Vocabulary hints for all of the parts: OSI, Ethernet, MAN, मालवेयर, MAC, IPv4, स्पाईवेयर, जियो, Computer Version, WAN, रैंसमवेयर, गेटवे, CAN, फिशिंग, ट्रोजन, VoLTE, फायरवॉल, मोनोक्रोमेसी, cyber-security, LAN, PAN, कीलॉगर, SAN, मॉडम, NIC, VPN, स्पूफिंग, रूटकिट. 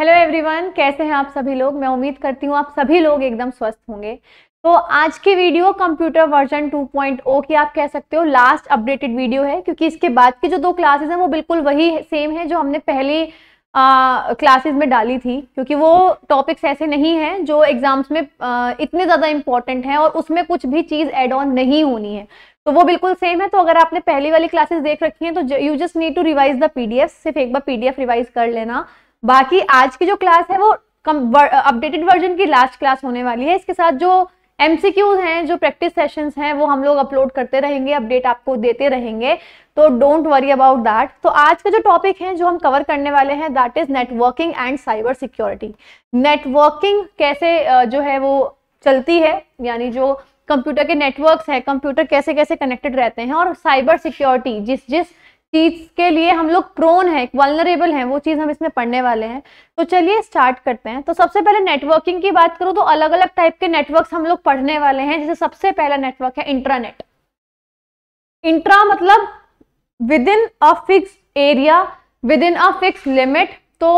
Hello everyone, कैसे हैं आप सभी लोग। मैं उम्मीद करती हूँ आप सभी लोग एकदम स्वस्थ होंगे। तो आज की वीडियो कंप्यूटर वर्जन 2.0 की आप कह सकते हो लास्ट अपडेटेड वीडियो है, क्योंकि इसके बाद की जो दो क्लासेस हैं वो बिल्कुल वही सेम है जो हमने पहले क्लासेस में डाली थी, क्योंकि वो टॉपिक्स ऐसे नहीं हैं जो एग्जाम्स में इतने ज़्यादा इम्पॉर्टेंट हैं और उसमें कुछ भी चीज़ एड ऑन नहीं होनी है, तो वो बिल्कुल सेम है। तो अगर आपने पहली वाली क्लासेस देख रखी हैं तो you just need to revise the PDF। सिर्फ एक बार PDF रिवाइज कर लेना। बाकी आज की जो क्लास है वो अपडेटेड वर्जन की लास्ट क्लास होने वाली है। इसके साथ जो MCQs हैं, जो प्रैक्टिस सेशंस हैं, वो हम लोग अपलोड करते रहेंगे, अपडेट आपको देते रहेंगे, तो डोंट वरी अबाउट दैट। तो आज का जो टॉपिक है जो हम कवर करने वाले हैं that is networking and cyber security. Networking कैसे जो है वो चलती है, यानी जो कंप्यूटर के नेटवर्क्स हैं, कंप्यूटर कैसे कैसे कनेक्टेड रहते हैं, और साइबर सिक्योरिटी जिस जिस चीज के लिए हम लोग प्रोन है, वल्नरेबल हैं, वो चीज हम इसमें पढ़ने वाले हैं। तो चलिए स्टार्ट करते हैं। तो सबसे पहले नेटवर्किंग की बात करूं तो अलग अलग टाइप के नेटवर्क्स हम लोग पढ़ने वाले हैं। जैसे सबसे पहला नेटवर्क है इंट्रानेट। इंट्रा मतलब within a fix area, within a fix limit. तो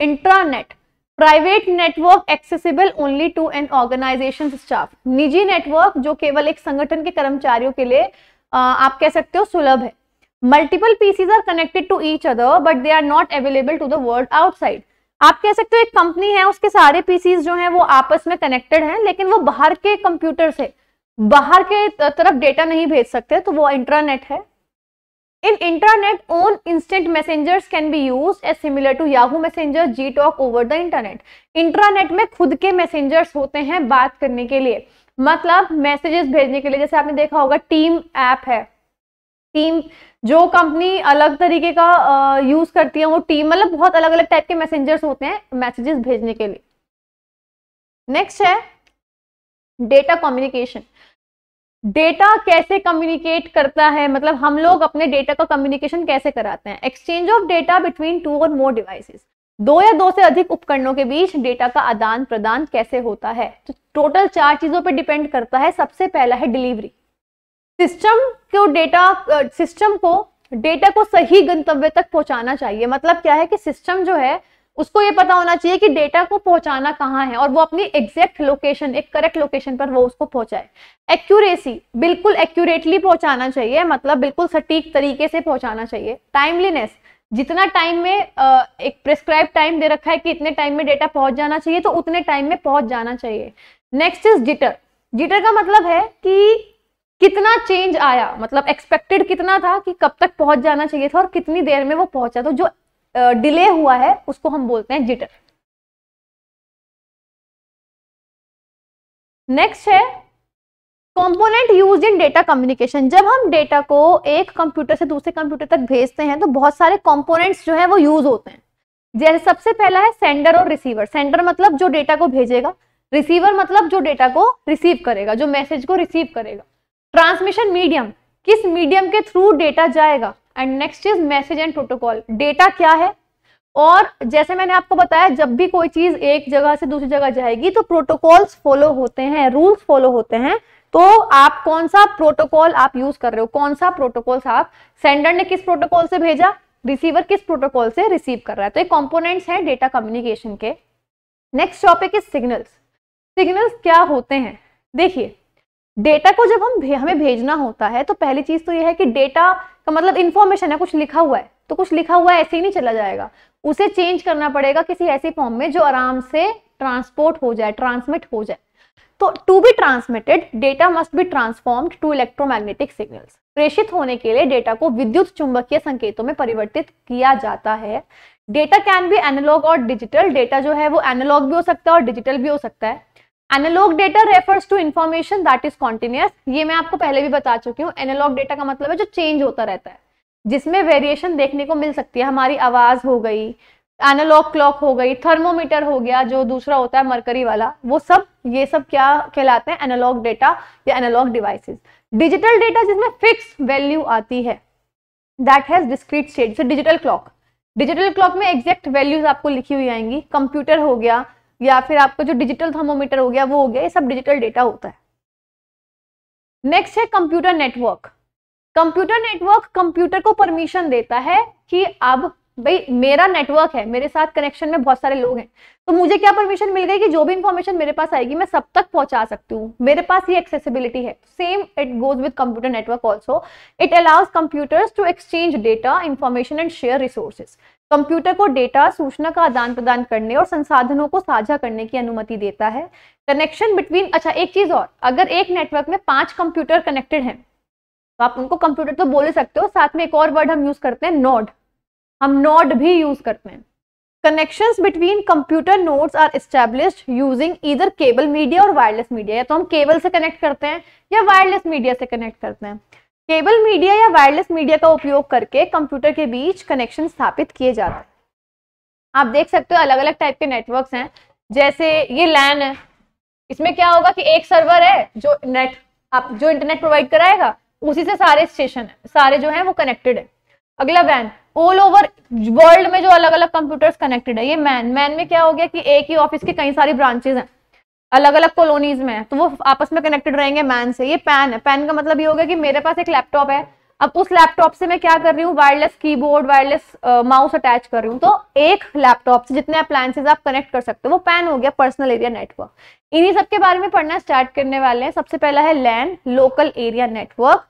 intranet private network accessible only to an organisation staff. निजी नेटवर्क जो केवल एक संगठन के कर्मचारियों के लिए आप कह सकते हो सुलभ है। Multiple PCs are connected to each other but they are not available to the world outside. आप कह सकते हो एक कंपनी है, उसके सारे पीसीज जो हैं वो आपस में कनेक्टेड हैं, लेकिन वो बाहर के कंप्यूटर से बाहर के तरफ डेटा नहीं भेज सकते, तो वो इंट्रानेट है। In intranet own instant messengers can be used as similar to Yahoo messenger, G talk over the internet. Intranet में खुद के मैसेंजर्स होते हैं बात करने के लिए, मतलब मैसेजेस भेजने के लिए। जैसे आपने देखा होगा टीम ऐप है। टीम जो कंपनी अलग तरीके का यूज करती है वो टीम, मतलब बहुत अलग अलग टाइप के मैसेंजर्स होते हैं मैसेजेस भेजने के लिए। नेक्स्ट है डेटा कम्युनिकेशन। डेटा कैसे कम्युनिकेट करता है, मतलब हम लोग अपने डेटा का कम्युनिकेशन कैसे कराते हैं। Exchange of data between two और मोर डिवाइसेस। दो या दो से अधिक उपकरणों के बीच डेटा का आदान प्रदान कैसे होता है। तो टोटल चार चीजों पर डिपेंड करता है। सबसे पहला है डिलीवरी। सिस्टम को डेटा को सही गंतव्य तक पहुंचाना चाहिए। मतलब क्या है कि सिस्टम जो है उसको ये पता होना चाहिए कि डेटा को पहुंचाना कहाँ है, और वो अपनी एग्जैक्ट लोकेशन, एक करेक्ट लोकेशन पर वो उसको पहुंचाए। एक्यूरेसी, बिल्कुल एक्यूरेटली पहुंचाना चाहिए, मतलब बिल्कुल सटीक तरीके से पहुंचाना चाहिए। टाइमलीनेस, जितना टाइम में एक प्रिस्क्राइब टाइम दे रखा है कि इतने टाइम में डेटा पहुंच जाना चाहिए, तो उतने टाइम में पहुंच जाना चाहिए। Next is jitter. जिटर का मतलब है कि कितना चेंज आया, मतलब एक्सपेक्टेड कितना था कि कब तक पहुंच जाना चाहिए था और कितनी देर में वो पहुंचा, तो जो डिले हुआ है उसको हम बोलते हैं जिटर। नेक्स्ट है component used in data communication. जब हम डेटा को एक कंप्यूटर से दूसरे कंप्यूटर तक भेजते हैं तो बहुत सारे कंपोनेंट्स जो है वो यूज होते हैं। जैसे सबसे पहला है सेंडर और रिसीवर। सेंडर मतलब जो डेटा को भेजेगा, रिसीवर मतलब जो डेटा को रिसीव करेगा, जो मैसेज को रिसीव करेगा। ट्रांसमिशन मीडियम, किस मीडियम के थ्रू डेटा जाएगा। And next is message and protocol, data क्या है। और जैसे मैंने आपको बताया, जब भी कोई चीज एक जगह से दूसरी जगह जाएगी तो प्रोटोकॉल्स फॉलो होते हैं, रूल्स फॉलो होते हैं। तो आप कौन सा प्रोटोकॉल आप यूज कर रहे हो, कौन सा प्रोटोकॉल आप, सेंडर ने किस प्रोटोकॉल से भेजा, रिसीवर किस प्रोटोकॉल से रिसीव कर रहा है, तो ये कॉम्पोनेंट्स हैं डेटा कम्युनिकेशन के। Next topic is signals. Signals क्या होते हैं। देखिए, डेटा को जब हमें भेजना होता है तो पहली चीज तो यह है कि डेटा का मतलब इन्फॉर्मेशन है, कुछ लिखा हुआ है, तो कुछ लिखा हुआ है ऐसे ही नहीं चला जाएगा, उसे चेंज करना पड़ेगा किसी ऐसे फॉर्म में जो आराम से ट्रांसपोर्ट हो जाए, ट्रांसमिट हो जाए। तो to be transmitted data must be transformed to electromagnetic signals. प्रेषित होने के लिए डेटा को विद्युत चुंबकीय संकेतों में परिवर्तित किया जाता है। डेटा कैन बी एनालॉग और डिजिटल। डेटा जो है वो एनालॉग भी हो सकता है और डिजिटल भी हो सकता है। Analogue data refers to information that is continuous. ये मैं आपको पहले भी बता चुकी हूँ। एनालॉग डेटा का मतलब है जो चेंज होता रहता है, जिसमें वेरिएशन देखने को मिल सकती है। हमारी आवाज हो गई, एनालॉग क्लॉक हो गई, थर्मोमीटर हो गया, जो दूसरा होता है मरकरी वाला, वो सब, ये सब क्या कहलाते हैं, एनालॉग डेटा या एनालॉग डिवाइसेस। डिजिटल डेटा जिसमें फिक्स वैल्यू आती है that has discrete shade. So digital clock, digital clock में एग्जैक्ट वैल्यूज आपको लिखी हुई आएंगी। कंप्यूटर हो गया या फिर आपका जो डिजिटल थर्मोमीटर हो गया, वो हो गया, ये सब डिजिटल डेटा होता है। नेक्स्ट है computer network. Computer network computer को परमिशन देता है कि अब भाई मेरा नेटवर्क है, मेरे साथ कनेक्शन में बहुत सारे लोग हैं, तो मुझे क्या परमिशन मिल गई कि जो भी इन्फॉर्मेशन मेरे पास आएगी मैं सब तक पहुंचा सकती हूँ, मेरे पास ये एक्सेसिबिलिटी है। Same it goes with computer network also, it allows computers to exchange data, information and share resources. Computer को डेटा, सूचना का आदान प्रदान करने और संसाधनों को साझा करने की अनुमति देता है। कनेक्शन बिटवीन, अच्छा एक चीज और, अगर एक नेटवर्क में 5 कंप्यूटर कनेक्टेड हैं तो आप उनको कंप्यूटर तो बोल सकते हो, साथ में एक और वर्ड हम यूज करते हैं नोड, हम नोड भी यूज करते हैं। Connections between computer nodes are established using either cable media और वायरलेस मीडिया, या तो हम केबल से कनेक्ट करते हैं या वायरलेस मीडिया से कनेक्ट करते हैं। केबल मीडिया या वायरलेस मीडिया का उपयोग करके कंप्यूटर के बीच कनेक्शन स्थापित किए जाते हैं। आप देख सकते हो अलग अलग टाइप के नेटवर्क्स हैं, जैसे ये लैन है, इसमें क्या होगा कि एक सर्वर है जो नेट आप जो इंटरनेट प्रोवाइड कराएगा उसी से सारे स्टेशन सारे जो है वो कनेक्टेड है। अगला वैन, ऑल ओवर वर्ल्ड में जो अलग अलग कंप्यूटर्स कनेक्टेड है, ये मैन। मैन में क्या हो गया कि एक ही ऑफिस के कई सारी ब्रांचेज हैं अलग अलग कॉलोनीज में है, तो वो आपस में कनेक्टेड रहेंगे मैन से। ये पैन है, पैन का मतलब ये होगा कि मेरे पास एक लैपटॉप है, अब उस लैपटॉप से मैं क्या कर रही हूँ, wireless keyboard, wireless mouse attach कर रही हूँ, तो एक लैपटॉप से जितने अप्लायंसेज आप कनेक्ट कर सकते हो वो पैन हो गया, पर्सनल एरिया नेटवर्क। इन्हीं सबके बारे में पढ़ना स्टार्ट करने वाले हैं। सबसे पहला है LAN, local area network.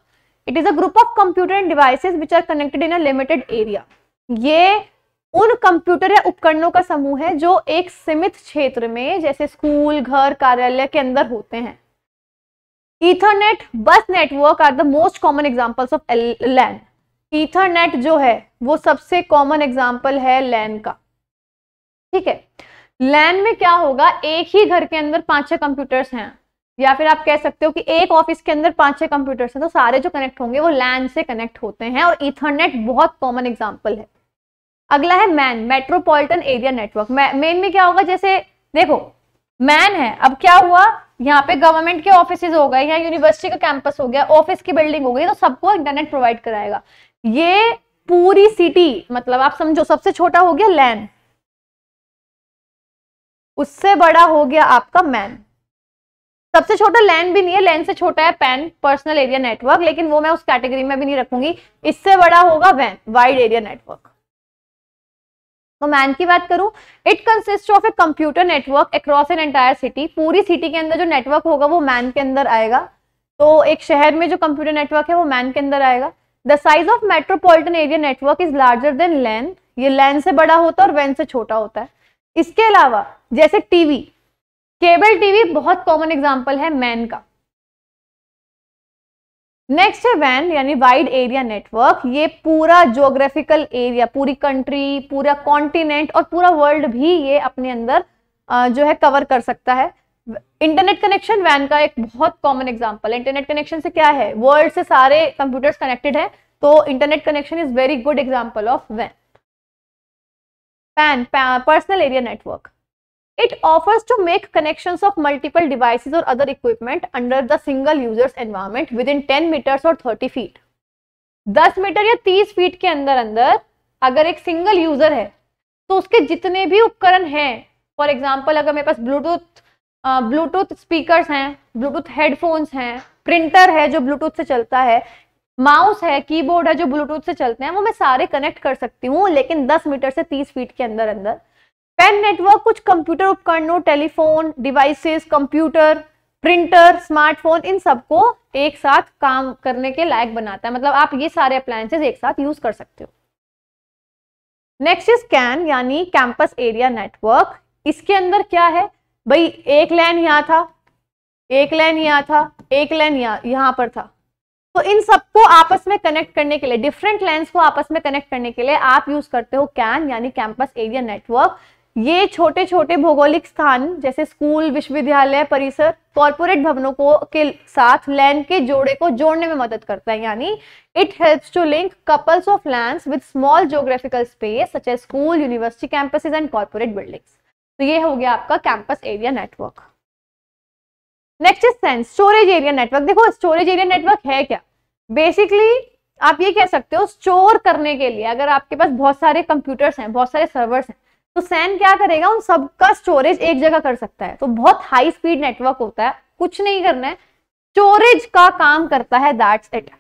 It is a group of computer and devices which are connected in a limited area. ये उन कंप्यूटर या उपकरणों का समूह है जो एक सीमित क्षेत्र में, जैसे स्कूल, घर, कार्यालय के अंदर होते हैं। Ethernet bus network are the most common examples of LAN. Ethernet जो है वो सबसे कॉमन एग्जांपल है लैन का, ठीक है। लैन में क्या होगा, एक ही घर के अंदर 5-6 कंप्यूटर्स हैं, या फिर आप कह सकते हो कि एक ऑफिस के अंदर 5-6 कंप्यूटर्स हैं, तो सारे जो कनेक्ट होंगे वो लैन से कनेक्ट होते हैं, और ईथरनेट बहुत कॉमन एग्जांपल है। अगला है MAN, metropolitan area network. MAN में क्या होगा, जैसे देखो मैन है, अब क्या हुआ यहाँ पे गवर्नमेंट के ऑफिसेज हो गए, यहाँ यूनिवर्सिटी का कैंपस हो गया, ऑफिस की बिल्डिंग हो गई, तो सबको इंटरनेट प्रोवाइड कराएगा। ये पूरी सिटी, मतलब आप समझो सबसे छोटा हो गया लैन, उससे बड़ा हो गया आपका मैन। सबसे छोटा लैन भी नहीं है, लैन से छोटा है पैन, पर्सनल एरिया नेटवर्क, लेकिन वो मैं उस कैटेगरी में भी नहीं रखूंगी। इससे बड़ा होगा वैन, वाइड एरिया नेटवर्क। तो मैन की बात करूं, it consist of a computer network across an entire city. पूरी सिटी के अंदर जो नेटवर्क होगा वो मैन के अंदर आएगा, तो एक शहर में जो कंप्यूटर नेटवर्क है वो मैन के अंदर आएगा। The size of metropolitan area network is larger than LAN, ये लैन से बड़ा होता है और वैन से छोटा होता है। इसके अलावा जैसे टीवी, केबल टीवी बहुत कॉमन एग्जाम्पल है मैन का। नेक्स्ट है वैन, यानी वाइड एरिया नेटवर्क। ये पूरा ज्योग्राफिकल एरिया, पूरी कंट्री, पूरा कॉन्टिनेंट और पूरा वर्ल्ड भी ये अपने अंदर जो है कवर कर सकता है। इंटरनेट कनेक्शन वैन का एक बहुत कॉमन एग्जांपल है। इंटरनेट कनेक्शन से क्या है, वर्ल्ड से सारे कंप्यूटर्स कनेक्टेड है, तो internet connection is very good example of वैन। PAN, personal area network. It offers to make connections of multiple devices or other equipment under the single user's environment within 10 meters or 30 feet. 10 metre या 30 feet के अंदर अगर एक single user है तो उसके जितने भी उपकरण हैं, फॉर एग्जाम्पल अगर मेरे पास ब्लूटूथ स्पीकर्स हैं, ब्लूटूथ हेडफोन्स हैं, प्रिंटर है जो ब्लूटूथ से चलता है, माउस है, कीबोर्ड है जो ब्लूटूथ से चलते हैं, वो मैं सारे कनेक्ट कर सकती हूँ, लेकिन 10 मीटर से 30 फीट के अंदर पैन नेटवर्क कुछ कंप्यूटर उपकरणों, telephone devices, computer, printer, smartphone, इन सबको एक साथ काम करने के लायक बनाता है, मतलब आप ये सारे अप्लायंसेस एक साथ यूज कर सकते हो। नेक्स्ट इज कैन, यानी कैंपस एरिया नेटवर्क। इसके अंदर क्या है भाई, एक लैन यहाँ था, एक लैन यहाँ था, एक लैन यहाँ पर था, तो इन सबको आपस में कनेक्ट करने के लिए, डिफरेंट लैंस को आपस में कनेक्ट करने के लिए आप यूज करते हो कैन, यानी कैंपस एरिया नेटवर्क। ये छोटे छोटे भौगोलिक स्थान जैसे स्कूल, विश्वविद्यालय परिसर, कॉर्पोरेट भवनों को के साथ लैन के जोड़े को जोड़ने में मदद करता है, यानी it helps to link couples of LANs with small geographical space such as school, university campuses and corporate buildings. तो ये हो गया आपका campus area network. Next is SAN, storage area network. देखो स्टोरेज एरिया नेटवर्क है क्या, basically आप ये कह सकते हो स्टोर करने के लिए, अगर आपके पास बहुत सारे कंप्यूटर्स हैं, बहुत सारे सर्वर्स हैं, तो सैन क्या करेगा, उन सबका स्टोरेज एक जगह कर सकता है, तो बहुत हाई स्पीड नेटवर्क होता है, कुछ नहीं करना है, स्टोरेज का काम करता है, दैट्स इट।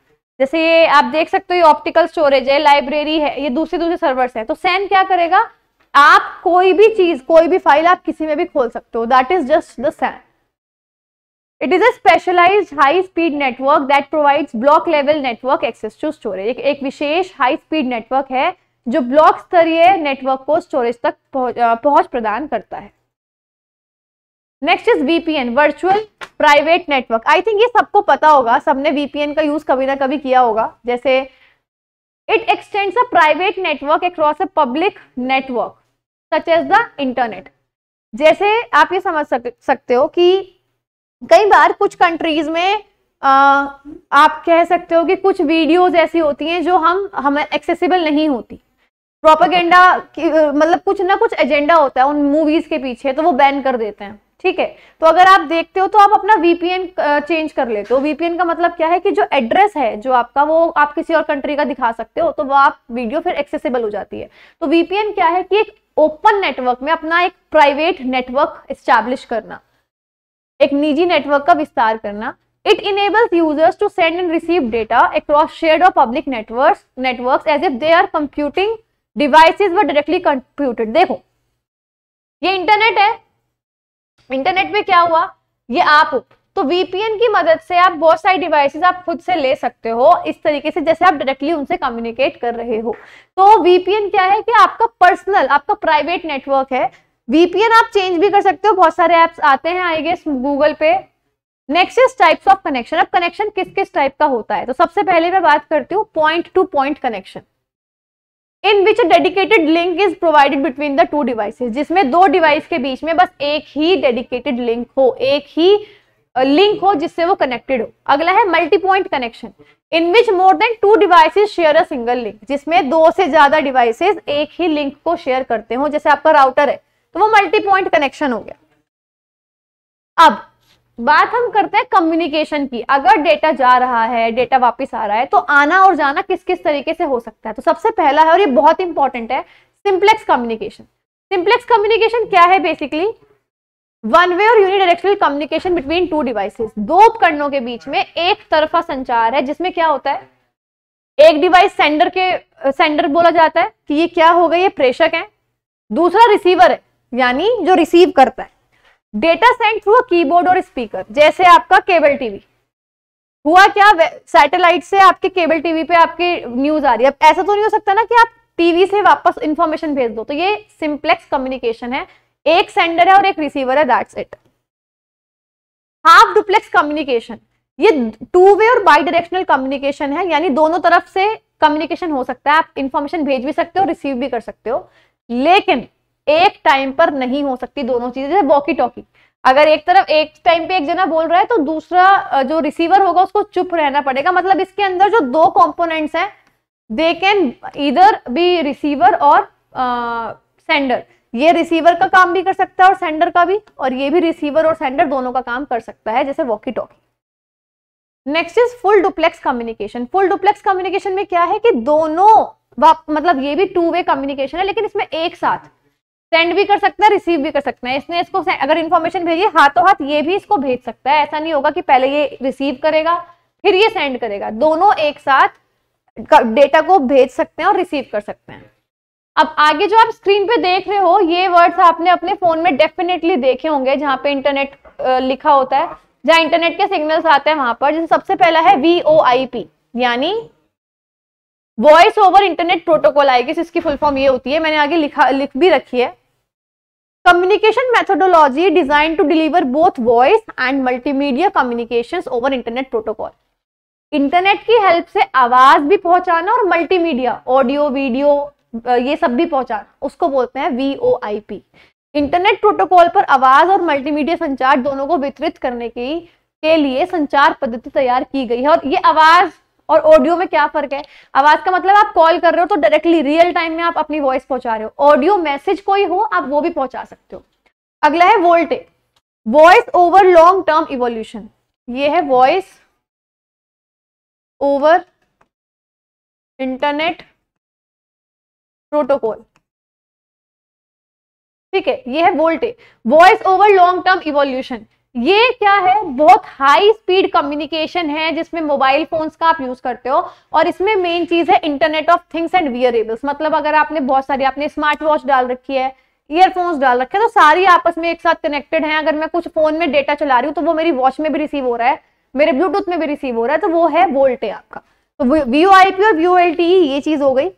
जैसे ये आप देख सकते हो ये ऑप्टिकल स्टोरेज है, लाइब्रेरी है, ये दूसरे दूसरे सर्वर्स हैं। तो सैन क्या करेगा, आप कोई भी चीज, कोई भी फाइल आप किसी में भी खोल सकते हो, that is just the SAN. It is a specialised high speed network that provides block level network access to storage. एक विशेष हाई स्पीड नेटवर्क है जो ब्लॉक स्तरीय नेटवर्क को स्टोरेज तक पहुंच प्रदान करता है। Next is VPN, virtual private network. I think ये सबको पता होगा, सबने वीपीएन का यूज कभी ना कभी किया होगा। जैसे it extends a private network across a public network such as the internet. जैसे आप ये समझ सकते हो कि कई बार कुछ कंट्रीज में आप कह सकते हो कि कुछ वीडियोस ऐसी होती हैं जो हमें एक्सेसिबल नहीं होती, प्रोपेगेंडा मतलब कुछ ना कुछ एजेंडा होता है उन मूवीज के पीछे, तो वो बैन कर देते हैं। ठीक है, तो अगर आप देखते हो तो आप अपना वीपीएन चेंज कर लेते हो। वीपीएन का मतलब क्या है कि जो एड्रेस है जो आपका, वो आप किसी और कंट्री का दिखा सकते हो, तो वो आप वीडियो फिर एक्सेसिबल हो जाती है। तो वीपीएन क्या है कि एक ओपन नेटवर्क में अपना एक प्राइवेट नेटवर्क एस्टैब्लिश करना, एक निजी नेटवर्क का विस्तार करना। It enables users to send and receive data across shared or public networks as if their computing devices were directly computed। देखो ये इंटरनेट है, इंटरनेट में क्या हुआ, ये आप हो तो VPN की मदद से आप बहुत सारी डिवाइसेस आप खुद से ले सकते हो इस तरीके से जैसे आप डायरेक्टली उनसे कम्युनिकेट कर रहे हो। तो VPN क्या है कि आपका पर्सनल, आपका प्राइवेट नेटवर्क है। VPN आप चेंज भी कर सकते हो, बहुत सारे ऐप्स आते हैं आई गेस गूगल पे। Next is types of connection. अब कनेक्शन किस किस टाइप का होता है, तो सबसे पहले मैं बात करती हूँ point to point connection, in which a dedicated link is provided between the two devices, जिसमें दो डिवाइस के बीच में बस एक ही डेडिकेटेड लिंक हो, एक ही लिंक हो जिससे वो कनेक्टेड हो। अगला है multi point connection, in which more than two devices share a single link, जिसमें दो से ज्यादा डिवाइसेज एक ही लिंक को शेयर करते हो, जैसे आपका राउटर है तो वो मल्टी पॉइंट कनेक्शन हो गया। अब बात हम करते हैं कम्युनिकेशन की। अगर डेटा जा रहा है, डेटा वापस आ रहा है, तो आना और जाना किस किस तरीके से हो सकता है। तो सबसे पहला है और ये बहुत इंपॉर्टेंट है, सिंप्लेक्स कम्युनिकेशन। सिंप्लेक्स कम्युनिकेशन क्या है, बेसिकली वन वे और unidirectional communication between two devices. दो उपकरणों के बीच में एक तरफा संचार है, जिसमें क्या होता है, एक डिवाइस सेंडर बोला जाता है कि ये क्या होगा, ये प्रेषक है, दूसरा रिसीवर है यानी जो रिसीव करता है। डेटा सेंड थ्रू कीबोर्ड और स्पीकर, जैसे आपका केबल टीवी हुआ, क्या सैटेलाइट से आपके केबल टीवी पे आपकी न्यूज आ रही है। अब ऐसा तो नहीं हो सकता ना कि आप टीवी से वापस इंफॉर्मेशन भेज दो, तो ये सिंप्लेक्स कम्युनिकेशन है, एक सेंडर है और एक रिसीवर है, that's it. Half duplex communication, ये टू वे और बाई डायरेक्शनल कम्युनिकेशन है, यानी दोनों तरफ से कम्युनिकेशन हो सकता है, आप इंफॉर्मेशन भेज भी सकते हो, रिसीव भी कर सकते हो, लेकिन एक टाइम पर नहीं हो सकती दोनों चीजें। जैसे वॉकी टॉकी, अगर एक तरफ एक टाइम पे एक जना बोल रहा है तो दूसरा जो रिसीवर होगा उसको चुप रहना पड़ेगा, मतलब इसके अंदर जो दो कंपोनेंट्स हैं they can either be receiver और सेंडर। ये रिसीवर का काम भी कर सकता है और सेंडर का भी, और ये भी रिसीवर और सेंडर दोनों का काम कर सकता है, जैसे walkie talkie. Next is full duplex communication. Full duplex communication में क्या है कि दोनों मतलब ये भी टू वे कम्युनिकेशन है, लेकिन इसमें एक साथ सेंड भी कर सकता है, रिसीव भी कर सकता है। इसने इसको अगर इन्फॉर्मेशन भेजिए हाथों हाथ, ये भी इसको भेज सकता है, ऐसा नहीं होगा कि पहले ये रिसीव करेगा फिर ये सेंड करेगा, दोनों एक साथ डेटा को भेज सकते हैं और रिसीव कर सकते हैं। अब आगे जो आप स्क्रीन पे देख रहे हो ये वर्ड्स आपने अपने फोन में डेफिनेटली देखे होंगे, जहाँ पे इंटरनेट लिखा होता है, जहाँ इंटरनेट के सिग्नल्स आते हैं वहां पर। जैसे सबसे पहला है VoIP यानी वॉइस ओवर इंटरनेट प्रोटोकॉल, आएगी इसकी फुल फॉर्म ये होती है, मैंने आगे लिख भी रखी है। Communication methodology designed to deliver both voice and multimedia communications over internet protocol। Internet की हेल्प से आवाज भी पहुंचाना और मल्टीमीडिया, ऑडियो वीडियो ये सब भी पहुंचाना, उसको बोलते हैं VoIP। इंटरनेट प्रोटोकॉल पर आवाज और मल्टीमीडिया संचार दोनों को वितरित करने के लिए संचार पद्धति तैयार की गई है। और ये आवाज और ऑडियो में क्या फर्क है, आवाज का मतलब आप कॉल कर रहे हो तो डायरेक्टली रियल टाइम में आप अपनी वॉइस पहुंचा रहे हो, ऑडियो मैसेज कोई हो आप वो भी पहुंचा सकते हो। अगला है VoLTE, voice over long term evolution. ये है वॉइस ओवर इंटरनेट प्रोटोकॉल, ठीक है, ये है VoLTE, voice over long term evolution. ये क्या है, बहुत हाई स्पीड कम्युनिकेशन है जिसमें मोबाइल फोन्स का आप यूज करते हो। और इसमें मेन चीज है internet of things and wearables, मतलब अगर आपने बहुत सारी, आपने स्मार्ट वॉच डाल रखी है, ईयरफोन्स डाल रखे हैं, तो सारी आपस में एक साथ कनेक्टेड हैं। अगर मैं कुछ फोन में डेटा चला रही हूँ तो वो मेरी वॉच में भी रिसीव हो रहा है, मेरे ब्लूटूथ में भी रिसीव हो रहा है, तो वो है वोल्टे आपका। तो VoIP और VoLTE ये चीज हो गई।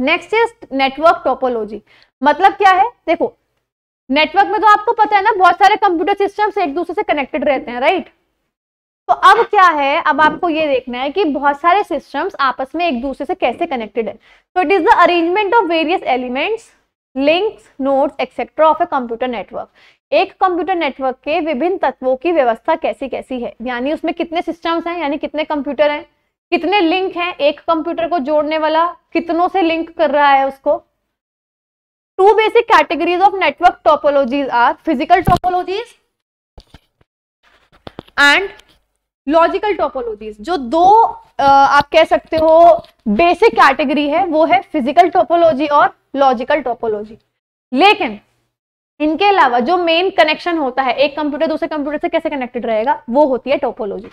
नेक्स्ट इज नेटवर्क टोपोलॉजी, मतलब क्या है, देखो नेटवर्क में तो आपको पता है ना बहुत सारे कंप्यूटर सिस्टम्स एक दूसरे से कनेक्टेड रहते हैं, राइट। तो अब क्या है, अब आपको ये देखना है कि बहुत सारे सिस्टम्स आपस में एक दूसरे से कैसे कनेक्टेड है। तो it is the arrangement of various elements, links, nodes etcetera of a computer network. एक कंप्यूटर नेटवर्क के विभिन्न तत्वों की व्यवस्था कैसी कैसी है, यानी उसमें कितने सिस्टम्स हैं, यानी कितने कंप्यूटर हैं, कितने लिंक हैं, एक कंप्यूटर को जोड़ने वाला कितनों से लिंक कर रहा है उसको। Two basic categories of network topologies are physical topologies and logical topologies. जो दो आप कह सकते हो बेसिक कैटेगरी है वो है फिजिकल टोपोलॉजी और लॉजिकल टोपोलॉजी। लेकिन इनके अलावा जो मेन कनेक्शन होता है, एक कंप्यूटर दूसरे कंप्यूटर से कैसे कनेक्टेड रहेगा, वो होती है टोपोलॉजी।